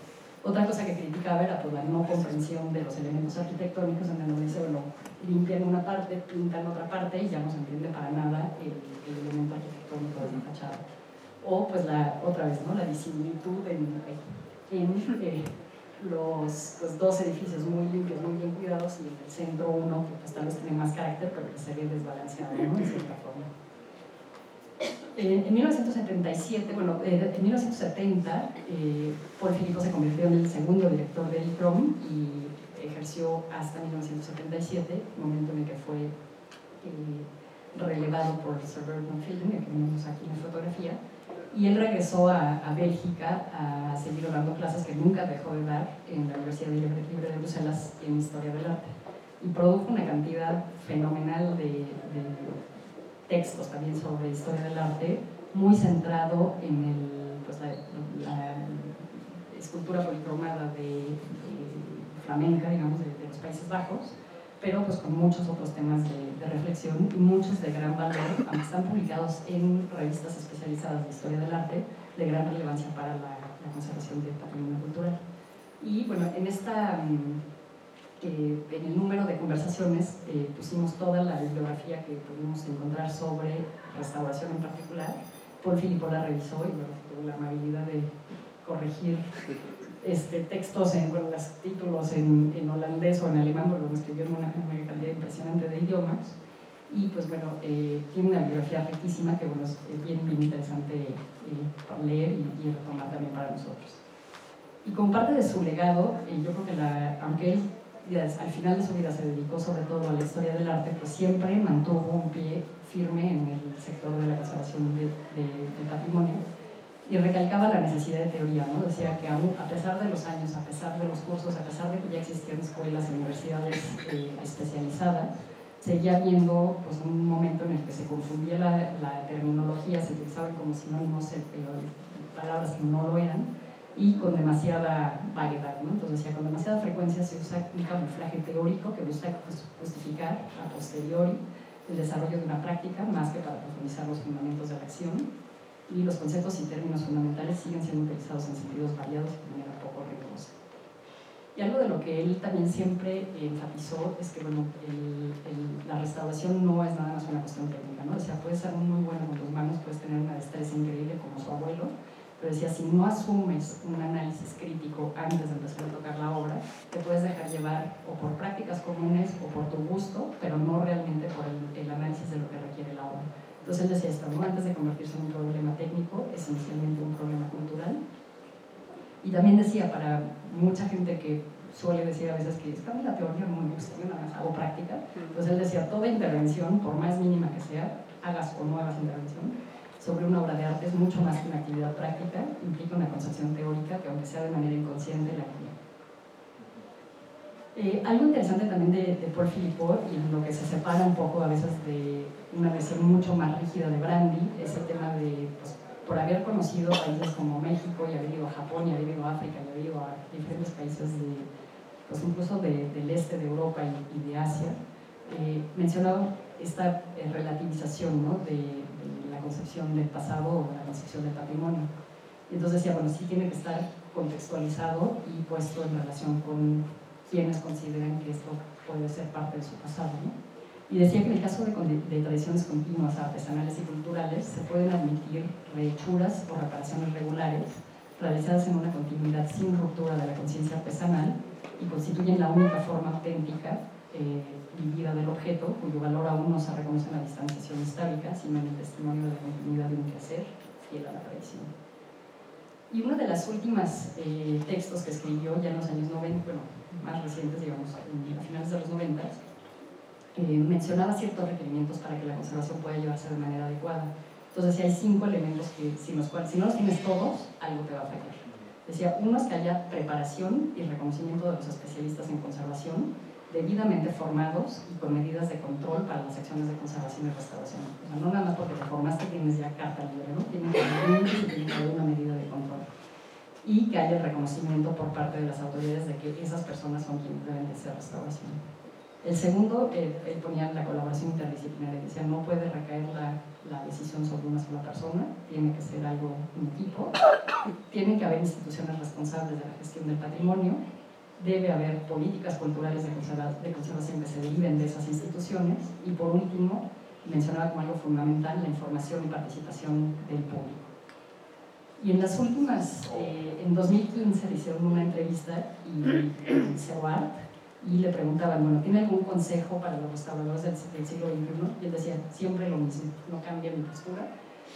Otra cosa que criticaba era pues, la no comprensión de los elementos arquitectónicos, en donde dice, bueno, limpian una parte, pintan otra parte y ya no se entiende para nada el elemento arquitectónico de la fachada. O, pues, otra vez, ¿no? La disimilitud en los dos edificios muy limpios, muy bien cuidados, y en el centro uno que pues, tal vez tiene más carácter, pero que se ve desbalanceado, ¿no? De cierta forma. En 1977, bueno, en 1970, Paul Philippot se convirtió en el segundo director del ICROM y ejerció hasta 1977, momento en el que fue relevado por Cesare Brandi, que vemos aquí en la fotografía. Y él regresó a Bélgica a seguir dando clases que nunca dejó de dar en la Universidad Libre de Bruselas en Historia del Arte. Y produjo una cantidad fenomenal de textos también sobre Historia del Arte, muy centrado en la escultura policromada de flamenca, digamos, de los Países Bajos, pero pues con muchos otros temas de reflexión y muchos de gran valor, aunque están publicados en revistas especializadas de historia del arte, de gran relevancia para la conservación del patrimonio cultural. Y bueno, en el número de conversaciones pusimos toda la bibliografía que pudimos encontrar sobre restauración en particular. Paul Philippot la revisó y bueno, tuvo la amabilidad de corregir textos, los títulos en holandés o en alemán, porque lo escribió en una cantidad impresionante de idiomas. Y pues bueno, tiene una bibliografía riquísima que bueno, es bien interesante leer y retomar también para nosotros. Y como parte de su legado, yo creo que aunque él al final de su vida se dedicó sobre todo a la historia del arte, pues siempre mantuvo un pie firme en el sector de la conservación del patrimonio. Y recalcaba la necesidad de teoría, ¿no? Decía que aún, a pesar de los años, a pesar de los cursos, a pesar de que ya existían escuelas y universidades especializadas, seguía habiendo pues, un momento en el que se confundía la terminología, se utilizaban como sinónimos palabras que no lo eran, y con demasiada vaguedad, ¿no? Entonces decía, con demasiada frecuencia se usa un camuflaje teórico que busca justificar a posteriori el desarrollo de una práctica más que para profundizar los fundamentos de la acción. Y los conceptos y términos fundamentales siguen siendo utilizados en sentidos variados y de manera poco rigurosa. Y algo de lo que él también siempre enfatizó es que bueno, la restauración no es nada más una cuestión técnica, ¿no? O sea, puedes ser muy bueno con tus manos, puedes tener una destreza increíble como su abuelo, pero decía, si no asumes un análisis crítico antes de empezar a tocar la obra, te puedes dejar llevar o por prácticas comunes o por tu gusto, pero no realmente por el análisis de lo que requiere la obra. Los entes ya están muertos de convertirse en un problema técnico, esencialmente un problema cultural. Y también decía, para mucha gente que suele decir a veces que es que la teoría no me gusta, yo nada más hago práctica, pues él decía, toda intervención, por más mínima que sea, hagas o no hagas intervención, sobre una obra de arte es mucho más que una actividad práctica, implica una concepción teórica que aunque sea de manera inconsciente la guía. Algo interesante también de Paul Philippot, y en lo que se separa un poco a veces de una versión mucho más rígida de Brandi, es el tema de, pues, por haber conocido países como México, y haber ido a Japón, y haber ido a África, y haber ido a diferentes países, pues incluso del este de Europa y de Asia, mencionaba esta relativización, ¿no?, de la concepción del pasado o la concepción del patrimonio. Entonces decía, bueno, sí tiene que estar contextualizado y puesto en relación con quienes consideran que esto puede ser parte de su pasado, ¿no? Y decía que en el caso de tradiciones continuas, artesanales y culturales, se pueden admitir rehechuras o reparaciones regulares realizadas en una continuidad sin ruptura de la conciencia artesanal y constituyen la única forma auténtica vivida del objeto, cuyo valor aún no se reconoce en la distanciación histórica, sino en el testimonio de la continuidad de un quehacer y de la tradición. Y uno de los últimos textos que escribió ya en los años 90, bueno, más recientes, digamos, a finales de los 90, mencionaba ciertos requerimientos para que la conservación pueda llevarse de manera adecuada. Entonces decía, hay 5 elementos que si no los tienes todos, algo te va a afectar. Decía, uno es que haya preparación y reconocimiento de los especialistas en conservación, debidamente formados y con medidas de control para las acciones de conservación y restauración. O sea, no nada más porque te formaste tienes ya carta libre, ¿no? Tiene que haber una medida de control. Y que haya el reconocimiento por parte de las autoridades de que esas personas son quienes deben de hacer restauración. El segundo, él ponía la colaboración interdisciplinaria, decía, no puede recaer la decisión sobre una sola persona, tiene que ser algo en equipo, tiene que haber instituciones responsables de la gestión del patrimonio, debe haber políticas culturales de conservación que se deriven de esas instituciones, y por último, mencionaba como algo fundamental la información y participación del público. Y en las últimas, en 2015 le hicieron una entrevista y CEOART, y le preguntaban, bueno, ¿tiene algún consejo para los restauradores del siglo XXI? Y él decía, siempre lo mismo, no cambia mi postura.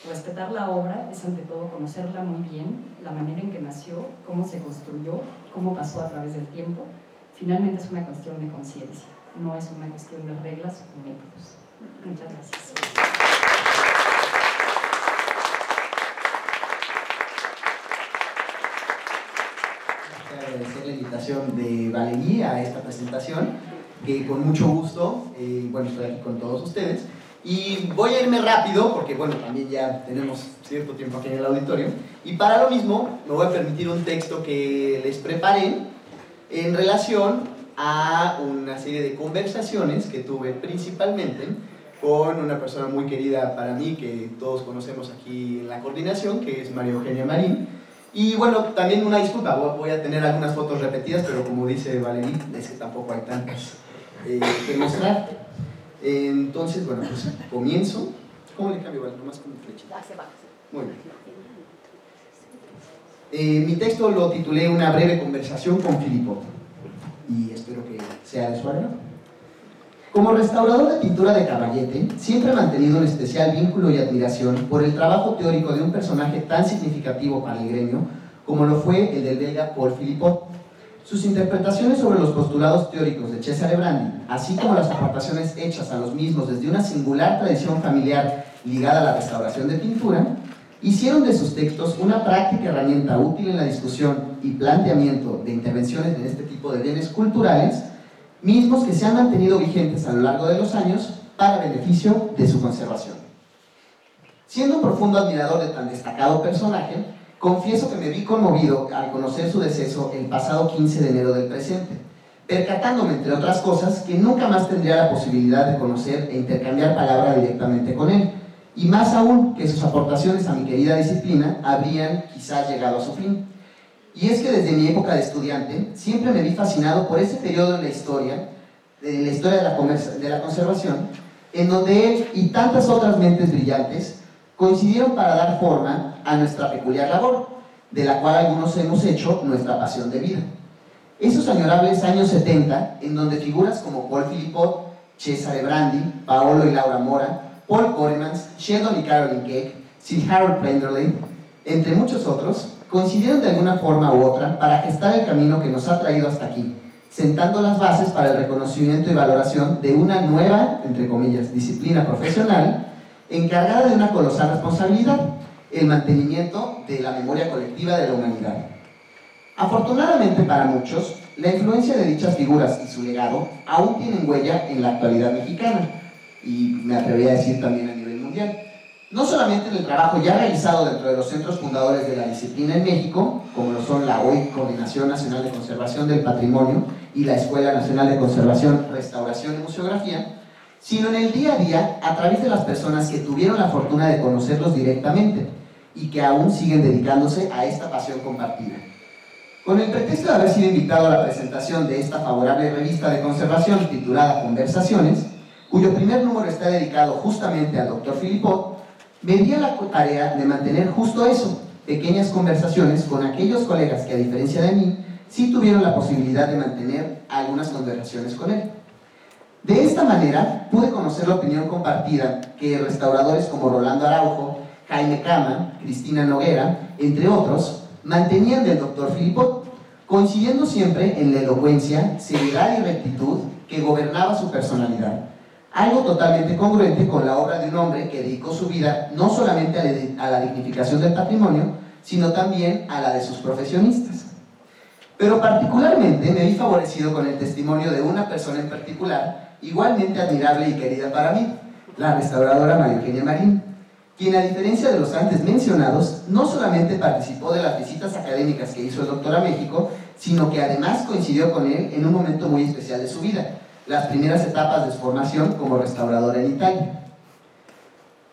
Respetar la obra es ante todo conocerla muy bien, la manera en que nació, cómo se construyó, cómo pasó a través del tiempo. Finalmente es una cuestión de conciencia, no es una cuestión de reglas o métodos. Muchas gracias. Agradecer la invitación de Valeria a esta presentación, que con mucho gusto, bueno, estoy aquí con todos ustedes y voy a irme rápido porque, bueno, también ya tenemos cierto tiempo aquí en el auditorio, y para lo mismo me voy a permitir un texto que les preparé en relación a una serie de conversaciones que tuve principalmente con una persona muy querida para mí que todos conocemos aquí en la coordinación, que es María Eugenia Marín. Y bueno, también una disculpa, voy a tener algunas fotos repetidas, pero como dice Valerie, es que tampoco hay tantas que mostrar. Entonces, bueno, pues comienzo. ¿Cómo le cambio? Vale, nomás con flechita. Muy bien. Mi texto lo titulé Una breve conversación con Philippot, y espero que sea de su agrado. Como restaurador de pintura de caballete, siempre he mantenido un especial vínculo y admiración por el trabajo teórico de un personaje tan significativo para el gremio como lo fue el del belga Paul Philippot. Sus interpretaciones sobre los postulados teóricos de Cesare Brandi, así como las aportaciones hechas a los mismos desde una singular tradición familiar ligada a la restauración de pintura, hicieron de sus textos una práctica herramienta útil en la discusión y planteamiento de intervenciones en este tipo de bienes culturales, mismos que se han mantenido vigentes a lo largo de los años para beneficio de su conservación. Siendo un profundo admirador de tan destacado personaje, confieso que me vi conmovido al conocer su deceso el pasado 15 de enero del presente, percatándome, entre otras cosas, que nunca más tendría la posibilidad de conocer e intercambiar palabra directamente con él, y más aún que sus aportaciones a mi querida disciplina habrían quizás llegado a su fin. Y es que desde mi época de estudiante siempre me vi fascinado por ese periodo en la historia de la conservación, en donde él y tantas otras mentes brillantes coincidieron para dar forma a nuestra peculiar labor, de la cual algunos hemos hecho nuestra pasión de vida. Esos añorables años 70, en donde figuras como Paul Philippot, Cesare Brandi, Paolo y Laura Mora, Paul Coremans, Sheldon y Carolyn Keck, Sir Harold Penderley, entre muchos otros, coincidieron de alguna forma u otra para gestar el camino que nos ha traído hasta aquí, sentando las bases para el reconocimiento y valoración de una nueva, entre comillas, disciplina profesional encargada de una colosal responsabilidad, el mantenimiento de la memoria colectiva de la humanidad. Afortunadamente para muchos, la influencia de dichas figuras y su legado aún tienen huella en la actualidad mexicana, y me atrevería a decir también a nivel mundial. No solamente en el trabajo ya realizado dentro de los centros fundadores de la disciplina en México, como lo son la hoy Coordinación Nacional de Conservación del Patrimonio y la Escuela Nacional de Conservación, Restauración y Museografía, sino en el día a día a través de las personas que tuvieron la fortuna de conocerlos directamente y que aún siguen dedicándose a esta pasión compartida. Con el pretexto de haber sido invitado a la presentación de esta favorable revista de conservación titulada Conversaciones, cuyo primer número está dedicado justamente al Dr. Philippot, me di a la tarea de mantener justo eso, pequeñas conversaciones con aquellos colegas que, a diferencia de mí, sí tuvieron la posibilidad de mantener algunas conversaciones con él. De esta manera, pude conocer la opinión compartida que restauradores como Rolando Araujo, Jaime Cama, Cristina Noguera, entre otros, mantenían del Dr. Philippot, coincidiendo siempre en la elocuencia, seriedad y rectitud que gobernaba su personalidad. Algo totalmente congruente con la obra de un hombre que dedicó su vida no solamente a la dignificación del patrimonio, sino también a la de sus profesionistas. Pero particularmente me vi favorecido con el testimonio de una persona en particular, igualmente admirable y querida para mí, la restauradora María Eugenia Marín, quien a diferencia de los antes mencionados, no solamente participó de las visitas académicas que hizo el doctor a México, sino que además coincidió con él en un momento muy especial de su vida, las primeras etapas de su formación como restauradora en Italia.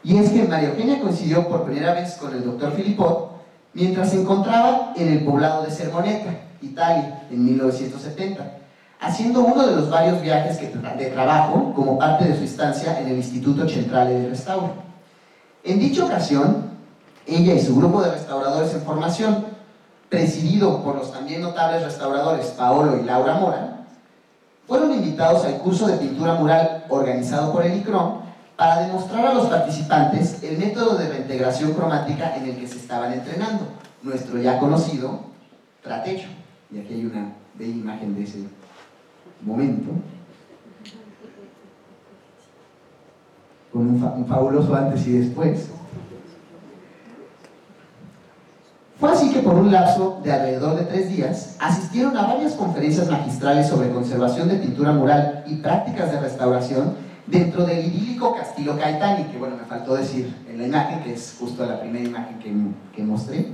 Y es que María Eugenia coincidió por primera vez con el doctor Philippot mientras se encontraba en el poblado de Sermoneta, Italia, en 1970, haciendo uno de los varios viajes de trabajo como parte de su estancia en el Instituto Central de Restauración. En dicha ocasión, ella y su grupo de restauradores en formación, presidido por los también notables restauradores Paolo y Laura Mora, fueron invitados al curso de pintura mural organizado por el ICROM para demostrar a los participantes el método de reintegración cromática en el que se estaban entrenando, nuestro ya conocido tratecho. Y aquí hay una bella imagen de ese momento, con un fabuloso antes y después. Fue así que por un lapso de alrededor de 3 días asistieron a varias conferencias magistrales sobre conservación de pintura mural y prácticas de restauración dentro del idílico Castillo Caetani, que bueno, me faltó decir en la imagen, que es justo la primera imagen que mostré.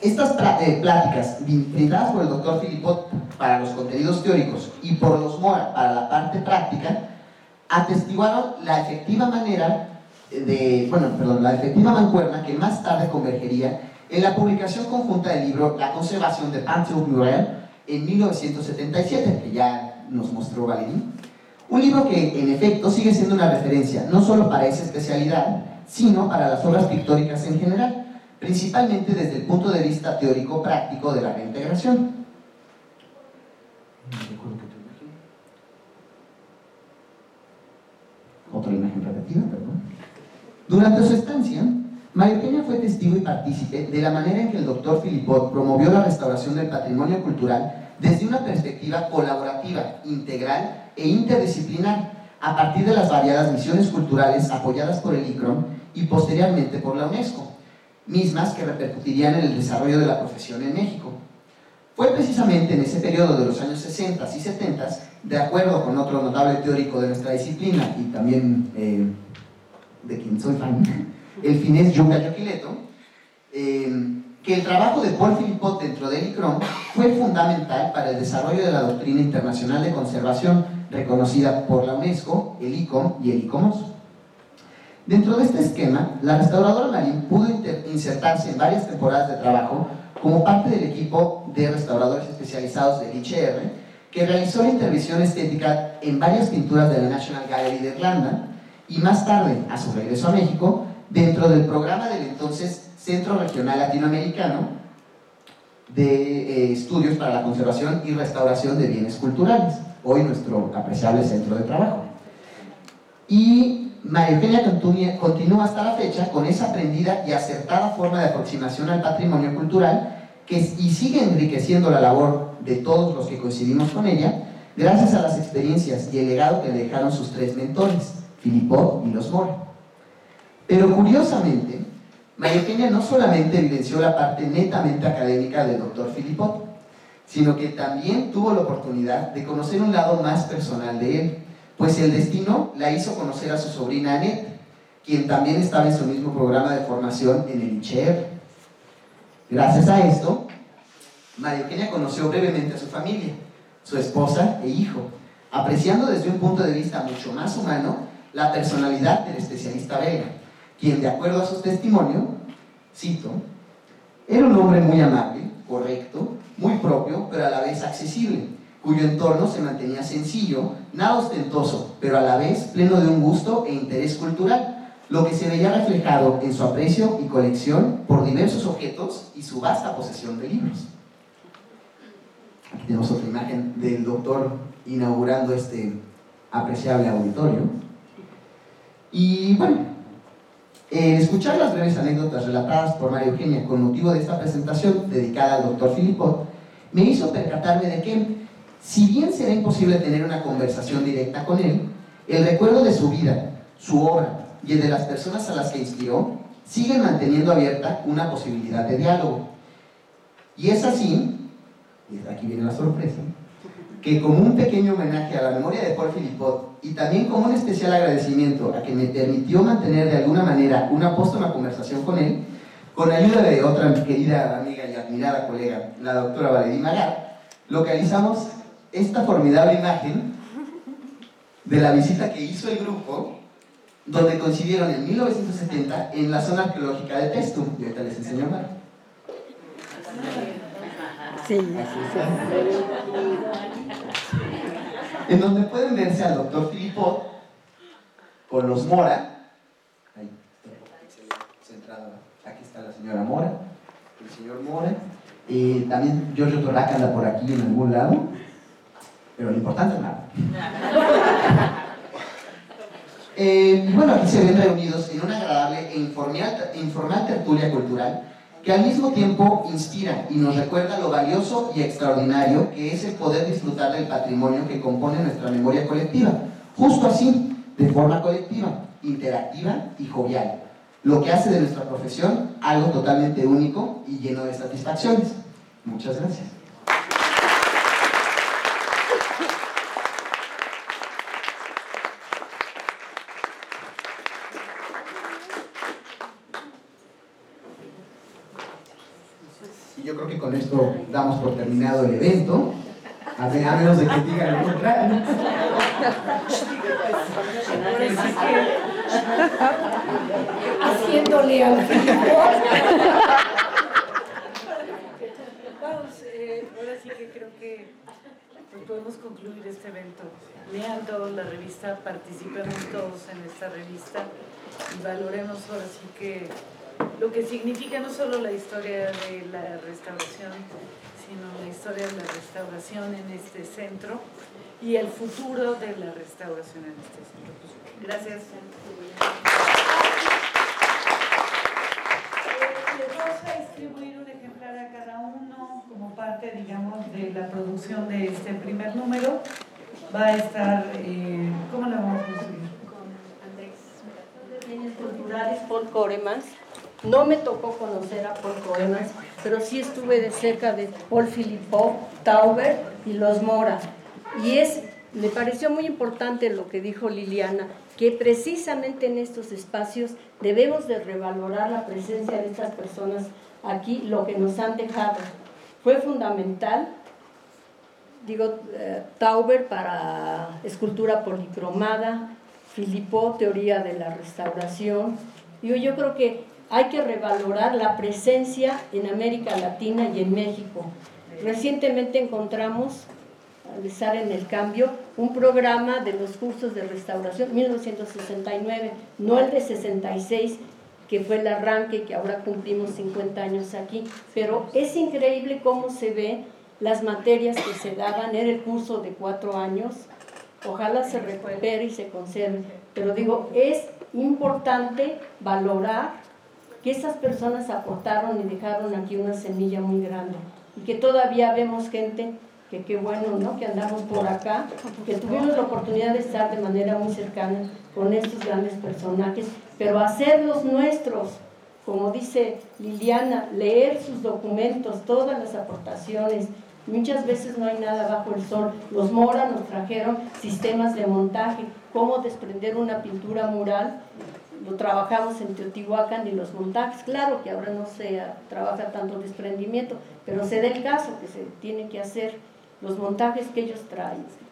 Estas pláticas brindadas por el doctor Philippot para los contenidos teóricos y por los Mora para la parte práctica atestiguaron la efectiva manera la efectiva mancuerna que más tarde convergería en la publicación conjunta del libro La conservación de Peinture Murale en 1977, que ya nos mostró Valeria, un libro que en efecto sigue siendo una referencia no solo para esa especialidad, sino para las obras pictóricas en general, principalmente desde el punto de vista teórico-práctico de la reintegración. Otra imagen repetida, perdón. Durante su estancia, María Eugenia fue testigo y partícipe de la manera en que el doctor Philippot promovió la restauración del patrimonio cultural desde una perspectiva colaborativa, integral e interdisciplinar, a partir de las variadas misiones culturales apoyadas por el ICROM y posteriormente por la UNESCO, mismas que repercutirían en el desarrollo de la profesión en México. Fue precisamente en ese periodo de los años 60 y 70, de acuerdo con otro notable teórico de nuestra disciplina y también de quien soy fan, el finés Jukka Jokilehto, que el trabajo de Paul Philippot dentro del ICROM fue fundamental para el desarrollo de la doctrina internacional de conservación reconocida por la UNESCO, el ICOM y el ICOMOS. Dentro de este esquema, la restauradora Marín pudo insertarse en varias temporadas de trabajo como parte del equipo de restauradores especializados del ICR, que realizó la intervención estética en varias pinturas de la National Gallery de Irlanda, y más tarde, a su regreso a México, dentro del programa del entonces Centro Regional Latinoamericano de Estudios para la Conservación y Restauración de Bienes Culturales, hoy nuestro apreciable centro de trabajo. Y María Eugenia continúa hasta la fecha con esa aprendida y acertada forma de aproximación al patrimonio cultural y sigue enriqueciendo la labor de todos los que coincidimos con ella, gracias a las experiencias y el legado que le dejaron sus tres mentores, Philippot y los Mora. Pero curiosamente, María Eugenia no solamente evidenció la parte netamente académica del doctor Philippot, sino que también tuvo la oportunidad de conocer un lado más personal de él, pues el destino la hizo conocer a su sobrina Annette, quien también estaba en su mismo programa de formación en el ICHER. Gracias a esto, María Eugenia conoció brevemente a su familia, su esposa e hijo, apreciando desde un punto de vista mucho más humano la personalidad del especialista belga, quien, de acuerdo a su testimonio, cito, era un hombre muy amable, correcto, muy propio, pero a la vez accesible, cuyo entorno se mantenía sencillo, nada ostentoso, pero a la vez pleno de un gusto e interés cultural, lo que se veía reflejado en su aprecio y colección por diversos objetos y su vasta posesión de libros. Aquí tenemos otra imagen del doctor inaugurando este apreciable auditorio. Y bueno, el escuchar las breves anécdotas relatadas por María Eugenia con motivo de esta presentación dedicada al doctor Philippot me hizo percatarme de que, si bien será imposible tener una conversación directa con él, el recuerdo de su vida, su obra y el de las personas a las que inspiró siguen manteniendo abierta una posibilidad de diálogo. Y es así, y aquí viene la sorpresa, que como un pequeño homenaje a la memoria de Paul Philippot y también como un especial agradecimiento a que me permitió mantener de alguna manera una póstuma conversación con él, con ayuda de otra querida amiga y admirada colega, la doctora Valeria Magar, localizamos esta formidable imagen de la visita que hizo el grupo, donde coincidieron en 1970 en la zona arqueológica de Testum. Y ahorita les enseño más. Sí. En donde pueden verse al doctor Philippot con los Mora. Ahí está, centrado. Aquí está la señora Mora, el señor Mora. También Giorgio Torraca anda por aquí en algún lado. Pero lo importante es nada. Bueno, aquí se ven reunidos en una agradable e informal tertulia cultural que al mismo tiempo inspira y nos recuerda lo valioso y extraordinario que es el poder disfrutar del patrimonio que compone nuestra memoria colectiva, justo así, de forma colectiva, interactiva y jovial, lo que hace de nuestra profesión algo totalmente único y lleno de satisfacciones. Muchas gracias. Con esto damos por terminado el evento, a menos de que digan lo contrario. Haciéndole al Philippot. Vamos, ahora sí que creo que podemos concluir este evento. Lean todos la revista, participemos todos en esta revista y valoremos ahora sí que lo que significa no solo la historia de la restauración, sino la historia de la restauración en este centro y el futuro de la restauración en este centro. Pues, gracias. Les vamos a distribuir un ejemplar a cada uno como parte, digamos, de la producción de este primer número. Va a estar, ¿cómo la vamos a conseguir? Con Andrés. De Bienes Culturales, Paul Coremans. No me tocó conocer a Paul Coremans, pero sí estuve de cerca de Paul Philippot, Tauber y los Mora. Y me pareció muy importante lo que dijo Liliana, que precisamente en estos espacios debemos de revalorar la presencia de estas personas aquí, lo que nos han dejado. Fue fundamental, digo, Tauber para escultura policromada, Philippot, teoría de la restauración. Yo creo que hay que revalorar la presencia en América Latina y en México. Recientemente encontramos, al estar en el cambio, un programa de los cursos de restauración, 1969, no el de 66, que fue el arranque, que ahora cumplimos 50 años aquí, pero es increíble cómo se ve las materias que se daban, era el curso de 4 años, Ojalá se recupere y se conserve. Pero digo, es importante valorar que esas personas aportaron y dejaron aquí una semilla muy grande. Y que todavía vemos gente que qué bueno, ¿no?, que andamos por acá, que tuvimos la oportunidad de estar de manera muy cercana con estos grandes personajes, pero hacerlos nuestros, como dice Liliana, leer sus documentos, todas las aportaciones. Muchas veces no hay nada bajo el sol. Los moras nos trajeron sistemas de montaje, cómo desprender una pintura mural. Lo trabajamos en Teotihuacán y los montajes. Claro que ahora no se trabaja tanto desprendimiento, pero se da el caso que se tiene que hacer los montajes que ellos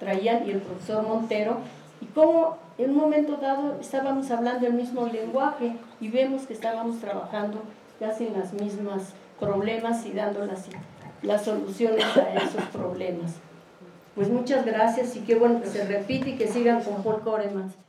traían y el profesor Montero. Y cómo en un momento dado estábamos hablando el mismo lenguaje y vemos que estábamos trabajando casi en las mismas problemas y dando las soluciones a esos problemas. Pues muchas gracias y qué bueno que se repite y que sigan con Paul Coremans.